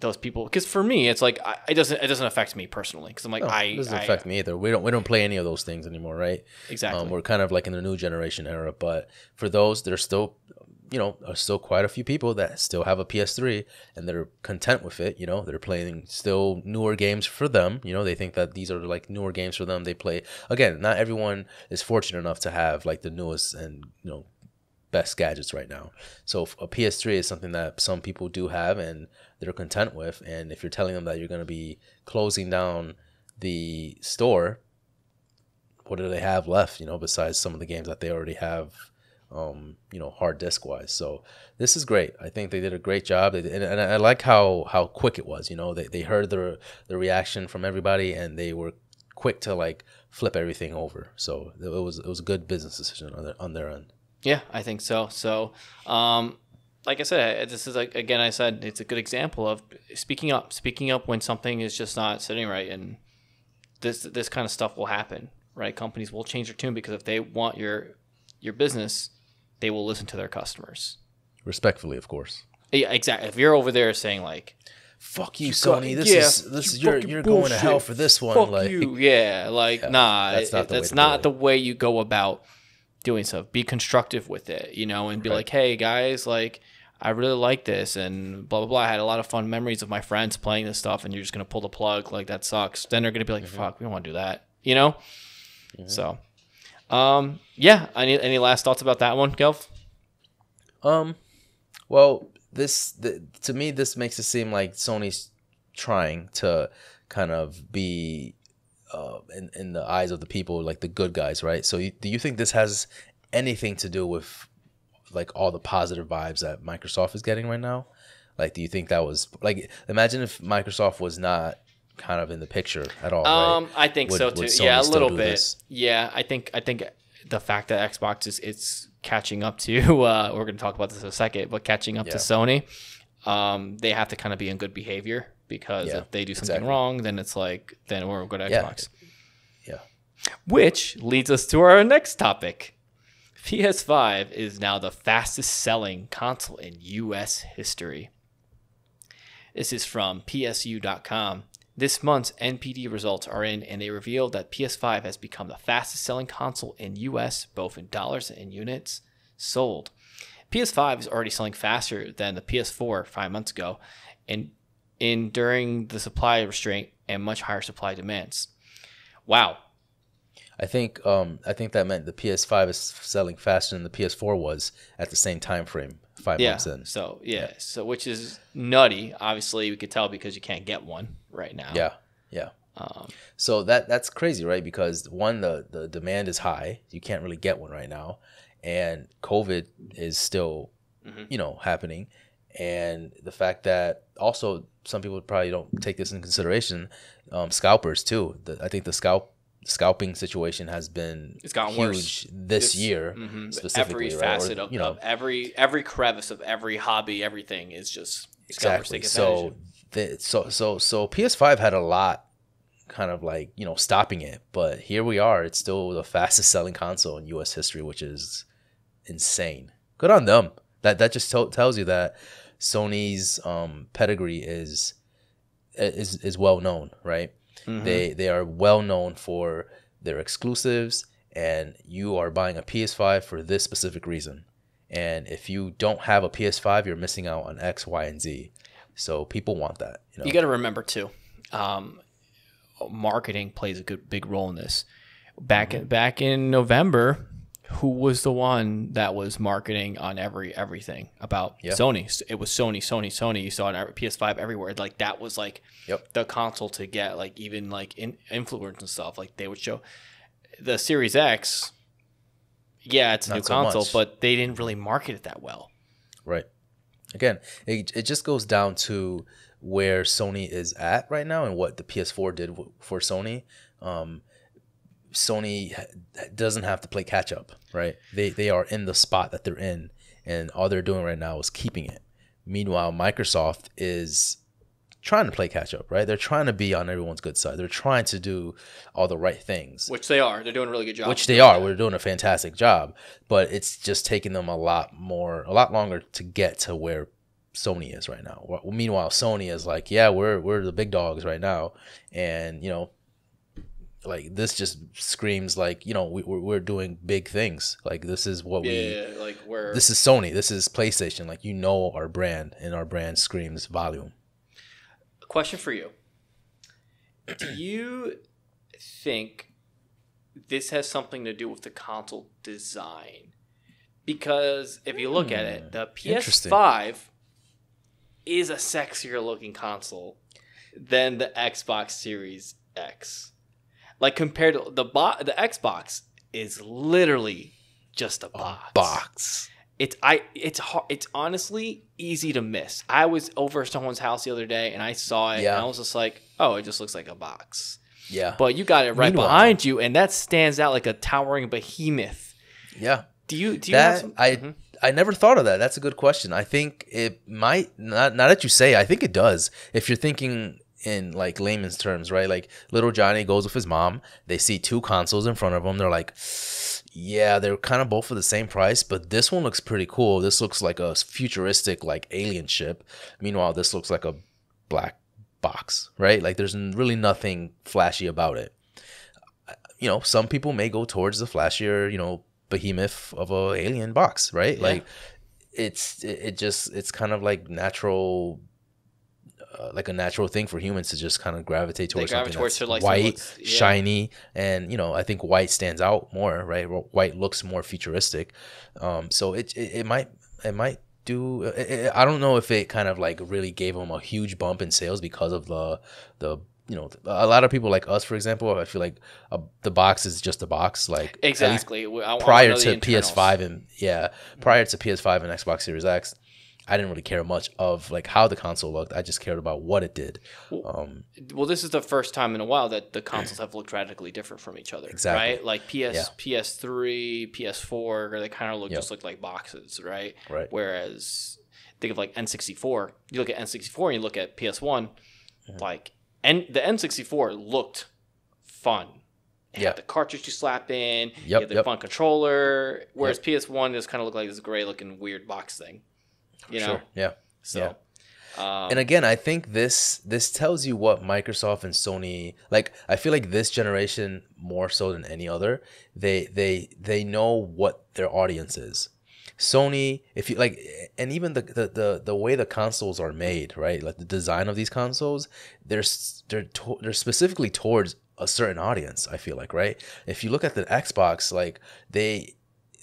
Those people, because for me, it's like I, it doesn't it doesn't affect me personally. Because I'm like no, I it doesn't I, affect me either. We don't we don't play any of those things anymore, right? Exactly. Um, we're kind of like in the new generation era. But for those, there's still, you know, are still quite a few people that still have a P S three and they're content with it. You know, they're playing still newer games for them. You know, they think that these are like newer games for them. They play again. Not everyone is fortunate enough to have like the newest and you know best gadgets right now. So a P S three is something that some people do have and they're content with, and if you're telling them that you're going to be closing down the store, what do they have left, you know, besides some of the games that they already have, um, you know, hard disk wise? So this is great. I think they did a great job, and, and I like how how quick it was. You know, they, they heard the the reaction from everybody, and they were quick to like flip everything over. So it was it was a good business decision on their, on their end. Yeah, I think so. So, um. Like I said, this is like, again, I said, it's a good example of speaking up, speaking up when something is just not sitting right. And this, this kind of stuff will happen, right? Companies will change their tune because if they want your, your business, they will listen to their customers. Respectfully, of course. Yeah, exactly. If you're over there saying like, fuck you, Sony, this yeah, is this is you're you're bullshit. Going to hell for this one. Fuck like you. Yeah, like yeah, nah, that's not, it, the, that's way not the way you go about doing stuff. Be constructive with it, you know, and be right. like, hey guys, like I really like this and blah blah blah. I had a lot of fun memories of my friends playing this stuff, and you're just gonna pull the plug, like that sucks. Then they're gonna be like, mm-hmm. fuck, we don't wanna do that. You know? Mm-hmm. So um yeah, any any last thoughts about that one, Gelf? Um well This the, to me, this makes it seem like Sony's trying to kind of be uh, in in the eyes of the people, like the good guys, right? So, you, do you think this has anything to do with like all the positive vibes that Microsoft is getting right now? Like, do you think that was like? Imagine if Microsoft was not kind of in the picture at all. Um, right? I think would, so too. Yeah, a little bit. This? Yeah, I think I think the fact that Xbox is it's. catching up to uh we're gonna talk about this in a second, but catching up yeah. to Sony, um they have to kind of be in good behavior, because yeah, if they do something exactly. wrong, then it's like then we're gonna go to yeah. Xbox. Yeah. Which leads us to our next topic. P S five is now the fastest selling console in U S history. This is from P S U dot com. This month's N P D results are in, and they reveal that P S five has become the fastest-selling console in U S, both in dollars and units sold. P S five is already selling faster than the P S four five months ago, and in during the supply restraint and much higher supply demands. Wow. I think um, I think that meant the P S five is selling faster than the P S four was at the same time frame five yeah, months in. So yeah, yeah, so which is nutty. Obviously, we could tell because you can't get one right now. Yeah, yeah. Um, so that that's crazy, right? Because one, the the demand is high. You can't really get one right now, and COVID is still, mm-hmm. you know, happening, and the fact that also some people probably don't take this into consideration. Um, scalpers too. The, I think the scalp. Scalping situation has been it's gotten huge worse. this it's, year mm-hmm. specifically. Every right? facet or, of, you know, of every every crevice of every hobby, everything is just exactly. So, the, so so so P S five had a lot kind of like you know stopping it, but here we are. It's still the fastest selling console in U S history, which is insane. Good on them. That that just t- tells you that Sony's um, pedigree is is is well known, right? Mm-hmm. They they are well known for their exclusives, and you are buying a P S five for this specific reason. And if you don't have a P S five, you're missing out on X, Y, and Z. So people want that. You know? You got to remember too, um, marketing plays a good big role in this. Back mm-hmm. in, back in November, who was the one that was marketing on every everything about yep. Sony? It was Sony, Sony, Sony. You saw it on P S five everywhere. Like that was like yep. the console to get. Like even like in influencers and stuff. Like they would show the Series X. Yeah, it's a Not new so console, much. But they didn't really market it that well. Right. Again, it it just goes down to where Sony is at right now and what the P S four did for Sony. Um, Sony doesn't have to play catch up, right? They they are in the spot that they're in, and all they're doing right now is keeping it. Meanwhile, Microsoft is trying to play catch up, right? They're trying to be on everyone's good side. They're trying to do all the right things. Which they are. They're doing a really good job. Which they are. We're doing a fantastic job, but it's just taking them a lot more, a lot longer to get to where Sony is right now. Well, meanwhile, Sony is like, yeah, we're we're the big dogs right now, and you know. Like this just screams like you know we, we're we're doing big things. Like this is what yeah, we yeah, like we're this is Sony, this is PlayStation. Like you know our brand, and our brand screams volume. A question for you: do you think this has something to do with the console design? Because if you look mm, at it, the P S five is a sexier looking console than the Xbox Series X. Like compared to the bo- the Xbox is literally just a box. A box. It's I it's hard, it's honestly easy to miss. I was over at someone's house the other day and I saw it yeah. and I was just like, oh, it just looks like a box. Yeah. But you got it right Meanwhile, behind you, and that stands out like a towering behemoth. Yeah. Do you do you that, have some I mm-hmm. I never thought of that. That's a good question. I think it might not now that you say, I think it does. If you're thinking in like layman's terms, right? Like little Johnny goes with his mom. They see two consoles in front of them. They're like, Yeah, they're kind of both for the same price, but this one looks pretty cool. This looks like a futuristic, like, alien ship. Meanwhile, this looks like a black box, right? Like, there's really nothing flashy about it. You know, some people may go towards the flashier, you know, behemoth of a alien box, right? Yeah. Like, it's it just it's kind of like natural. Uh, like a natural thing for humans to just kind of gravitate towards something towards that's like white, yeah. shiny, and, you know, I think white stands out more, right? White looks more futuristic, um, so it, it it might it might do. It, it, I don't know if it kind of like really gave them a huge bump in sales because of the the. You know, a lot of people like us, for example, I feel like a, the box is just a box. Like exactly I prior to internals. P S five and yeah, prior to P S five and Xbox Series X. I didn't really care much of like how the console looked. I just cared about what it did. Um, well, this is the first time in a while that the consoles have looked radically different from each other. Exactly. Right? Like P S, yeah. P S three, P S four, they kind of look yep. just look like boxes, right? Right. Whereas think of like N sixty-four. You look at N sixty-four and you look at P S one. Yeah. Like and the N sixty-four looked fun. It yeah. had the cartridge you slap in. Yep. You had the yep. fun controller. Whereas yep. P S one just kind of looked like this gray looking weird box thing. You know? Sure. Yeah. So, yeah. Um, and again, I think this this tells you what Microsoft and Sony like. I feel like this generation more so than any other, they they they know what their audience is. Sony, if you like, and even the the the, the way the consoles are made, right? Like the design of these consoles, they're they're to, they're specifically towards a certain audience. I feel like, right? If you look at the Xbox, like they.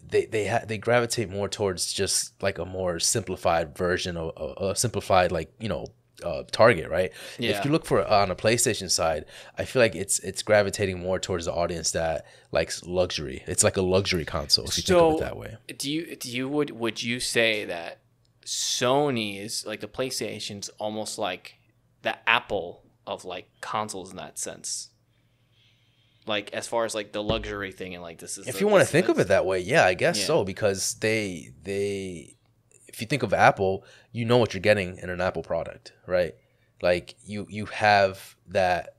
They they ha they gravitate more towards just like a more simplified version of a, a simplified like you know uh, target, right? Yeah. If you look for on a PlayStation side, I feel like it's it's gravitating more towards the audience that likes luxury. It's like a luxury console if you so think of it that way. Do you do you would would you say that Sony's like the PlayStation's almost like the Apple of like consoles in that sense? Like as far as like the luxury thing and like this is if you want to think of it that way, yeah, I guess yeah. so because they they if you think of Apple, you know what you're getting in an Apple product, right? Like you you have that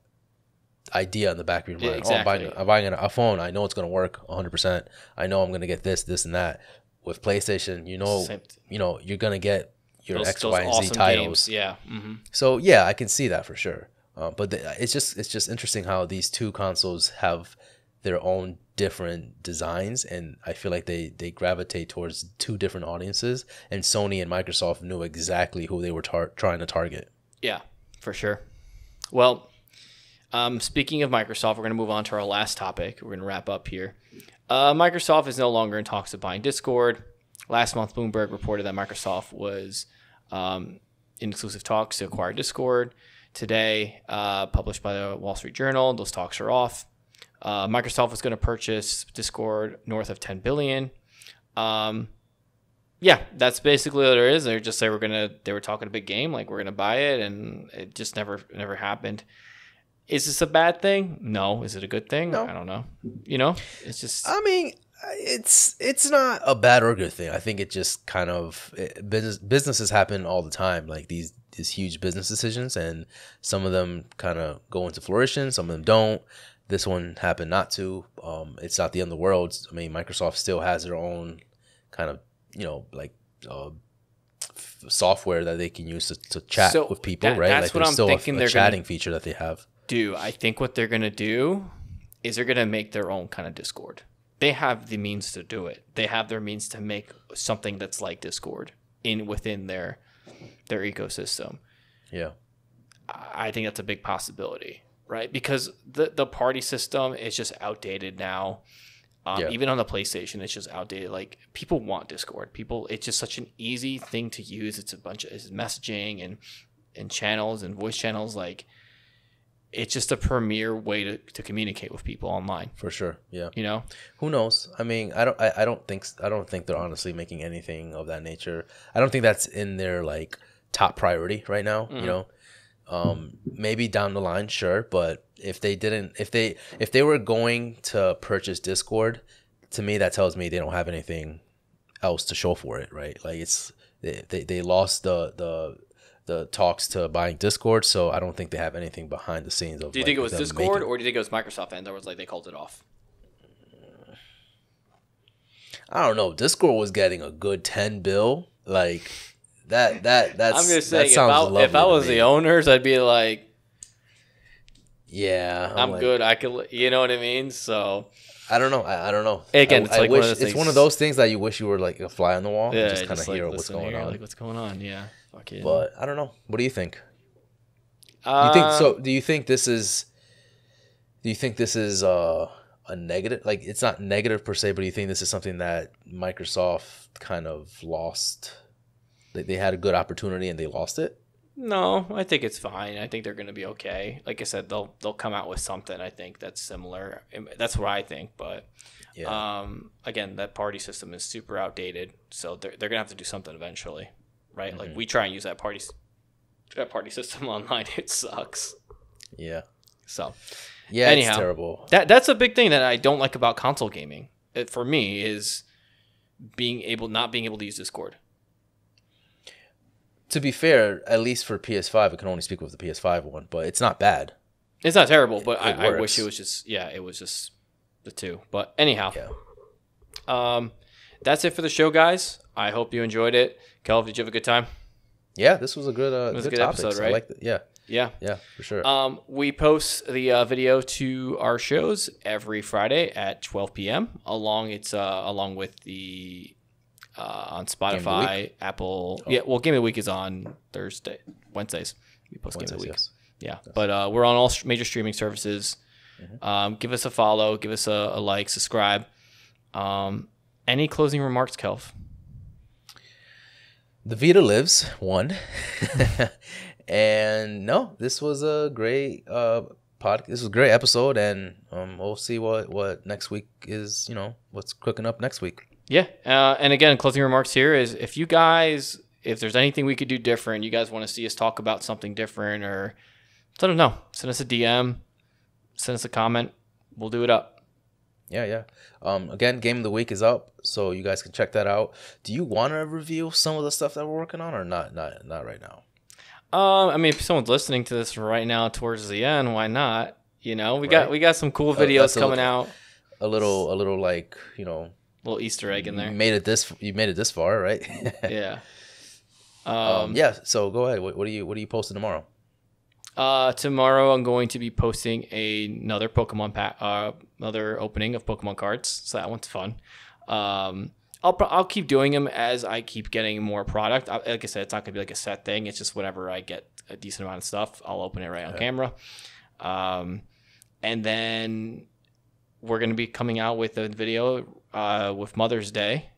idea in the back of your mind. Yeah, exactly. Oh, I'm buying, I'm buying an, a phone. I know it's going to work one hundred percent. I know I'm going to get this, this, and that. With PlayStation, you know, you know you're going to get your those, X, those Y, and awesome Z titles. Games. Yeah. Mm-hmm. So yeah, I can see that for sure. Uh, but the, it's just it's just interesting how these two consoles have their own different designs, and I feel like they they gravitate towards two different audiences. And Sony and Microsoft knew exactly who they were tar trying to target. Yeah, for sure. Well, um, speaking of Microsoft, we're going to move on to our last topic. We're going to wrap up here. Uh, Microsoft is no longer in talks of buying Discord. Last month, Bloomberg reported that Microsoft was um, in exclusive talks to acquire Discord. Today, uh, published by the Wall Street Journal, those talks are off. Uh, Microsoft was going to purchase Discord north of ten billion dollars. Um, yeah, that's basically what there is. They're just say we're gonna. They were talking a big game, like we're gonna buy it, and it just never, never happened. Is this a bad thing? No. Is it a good thing? No. I don't know. You know, it's just. I mean, it's it's not a bad or good thing. I think it just kind of it, business businesses happen all the time, like these. These huge business decisions, and some of them kind of go into fruition, some of them don't. This one happened not to. Um, it's not the end of the world. I mean, Microsoft still has their own kind of, you know, like uh, f software that they can use to, to chat so with people, that, right? That's like what I'm still thinking. A, a they're chatting feature that they have. Do I think what they're gonna do is they're gonna make their own kind of Discord? They have the means to do it. They have their means to make something that's like Discord in within their. Their ecosystem. Yeah. I think that's a big possibility, right? Because the, the party system is just outdated now. Um, yeah. Even on the PlayStation, it's just outdated. Like people want Discord. People, it's just such an easy thing to use. It's a bunch of it's messaging and, and channels and voice channels. Like it's just a premier way to, to communicate with people online. For sure. Yeah. You know, who knows? I mean, I don't, I, I don't think, I don't think they're honestly making anything of that nature. I don't think that's in their like top priority right now. Mm-hmm. You know, um, maybe down the line. Sure. But if they didn't, if they, if they were going to purchase Discord, to me, that tells me they don't have anything else to show for it. Right. Like it's, they, they, they lost the, the, the talks to buying Discord, so I don't think they have anything behind the scenes of. Do you like, think it was Discord, making... or do you think it was Microsoft and there was like they called it off? I don't know, Discord was getting a good ten bill. Like that that that's I'm just saying, that sounds if I, if I was the owners, I'd be like, yeah, I'm, I'm like, good. I could, you know what I mean? So I don't know. I, I don't know. Again, I, it's, like wish, one of it's one of those things that you wish you were like a fly on the wall. Yeah, and just kind of like, hear what's going here, on. Like what's going on? Yeah. Fuck yeah. But I don't know. What do you think? Uh, you think so? Do you think this is? Do you think this is uh, a negative? Like it's not negative per se, but do you think this is something that Microsoft kind of lost? Like they had a good opportunity and they lost it. No, I think it's fine. I think they're going to be okay. Like I said, they'll they'll come out with something, I think, that's similar. That's what I think. But, yeah. um, again, that party system is super outdated. So they're, they're going to have to do something eventually, right? Mm-hmm. Like, we try and use that party that party system online. It sucks. Yeah. So, yeah, anyhow, it's terrible. That, that's a big thing that I don't like about console gaming, it, for me, is being able not being able to use Discord. To be fair, at least for P S five, I can only speak with the P S five one, but it's not bad. It's not terrible, but it, it I, I wish it was just, yeah, it was just the two. But anyhow, yeah. um, that's it for the show, guys. I hope you enjoyed it. Kel, did you have a good time? Yeah, this was a good, uh, was good, a good episode, right? I liked it. Yeah. Yeah. Yeah, for sure. Um, we post the uh, video to our shows every Friday at twelve p m along it's uh, along with the... Uh, on Spotify, Apple. Oh. Yeah, well, Game of the Week is on Thursday, Wednesdays. We post Wednesdays, Game of the Week. Yes. Yeah, yes. But uh, we're on all major streaming services. Mm-hmm. Um, give us a follow. Give us a, a like. Subscribe. Um, any closing remarks, Kelv? The Vita lives, one. And no, this was a great uh, podcast. This was a great episode, and um, we'll see what, what next week is, you know, what's cooking up next week. Yeah. Uh, and again, closing remarks here is if you guys, if there's anything we could do different, you guys want to see us talk about something different or let us know. Send us a D M, send us a comment. We'll do it up. Yeah. Yeah. Um, again, Game of the Week is up, so you guys can check that out. Do you want to review some of the stuff that we're working on or not? Not, not right now. Um, I mean, if someone's listening to this right now towards the end, why not? You know, we right? got, we got some cool videos uh, coming little, out. A little, a little like, you know, little Easter egg in there. You made it this you made it this far, right? Yeah. Um, um yeah, so go ahead. What, what are you what are you posting tomorrow? Uh tomorrow I'm going to be posting a, another Pokemon pack, uh another opening of Pokemon cards. So that one's fun. Um I'll I'll keep doing them as I keep getting more product. I, like I said, it's not going to be like a set thing. It's just whenever I get a decent amount of stuff, I'll open it right on yeah. camera. Um and then we're going to be coming out with a video uh, with Mother's Day.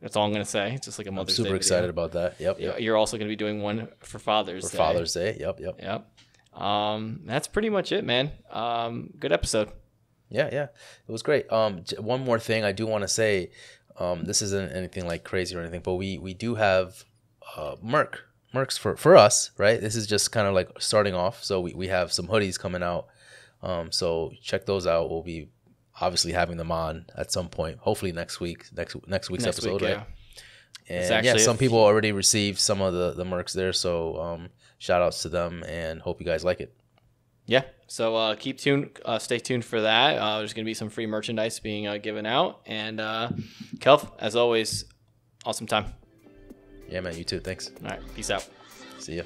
That's all I'm going to say. It's just like a Mother's Day. I'm super excited about that. Yep, yep. You're also going to be doing one for Father's Day. For Father's Day. Yep. Yep. Yep. Um, that's pretty much it, man. Um, good episode. Yeah. Yeah. It was great. Um, one more thing I do want to say, um, this isn't anything like crazy or anything, but we, we do have, uh, merch, merch for, for us, right? This is just kind of like starting off. So we, we have some hoodies coming out. Um, so check those out. We'll be, obviously having them on at some point, hopefully next week, next next week's next episode, week, right? Yeah. And exactly. yeah, some people already received some of the, the mercs there, so um, shout outs to them and hope you guys like it. Yeah, so uh, keep tuned, uh, stay tuned for that. Uh, there's going to be some free merchandise being uh, given out. And uh, Kelv, as always, awesome time. Yeah, man, you too. Thanks. All right, peace out. See ya.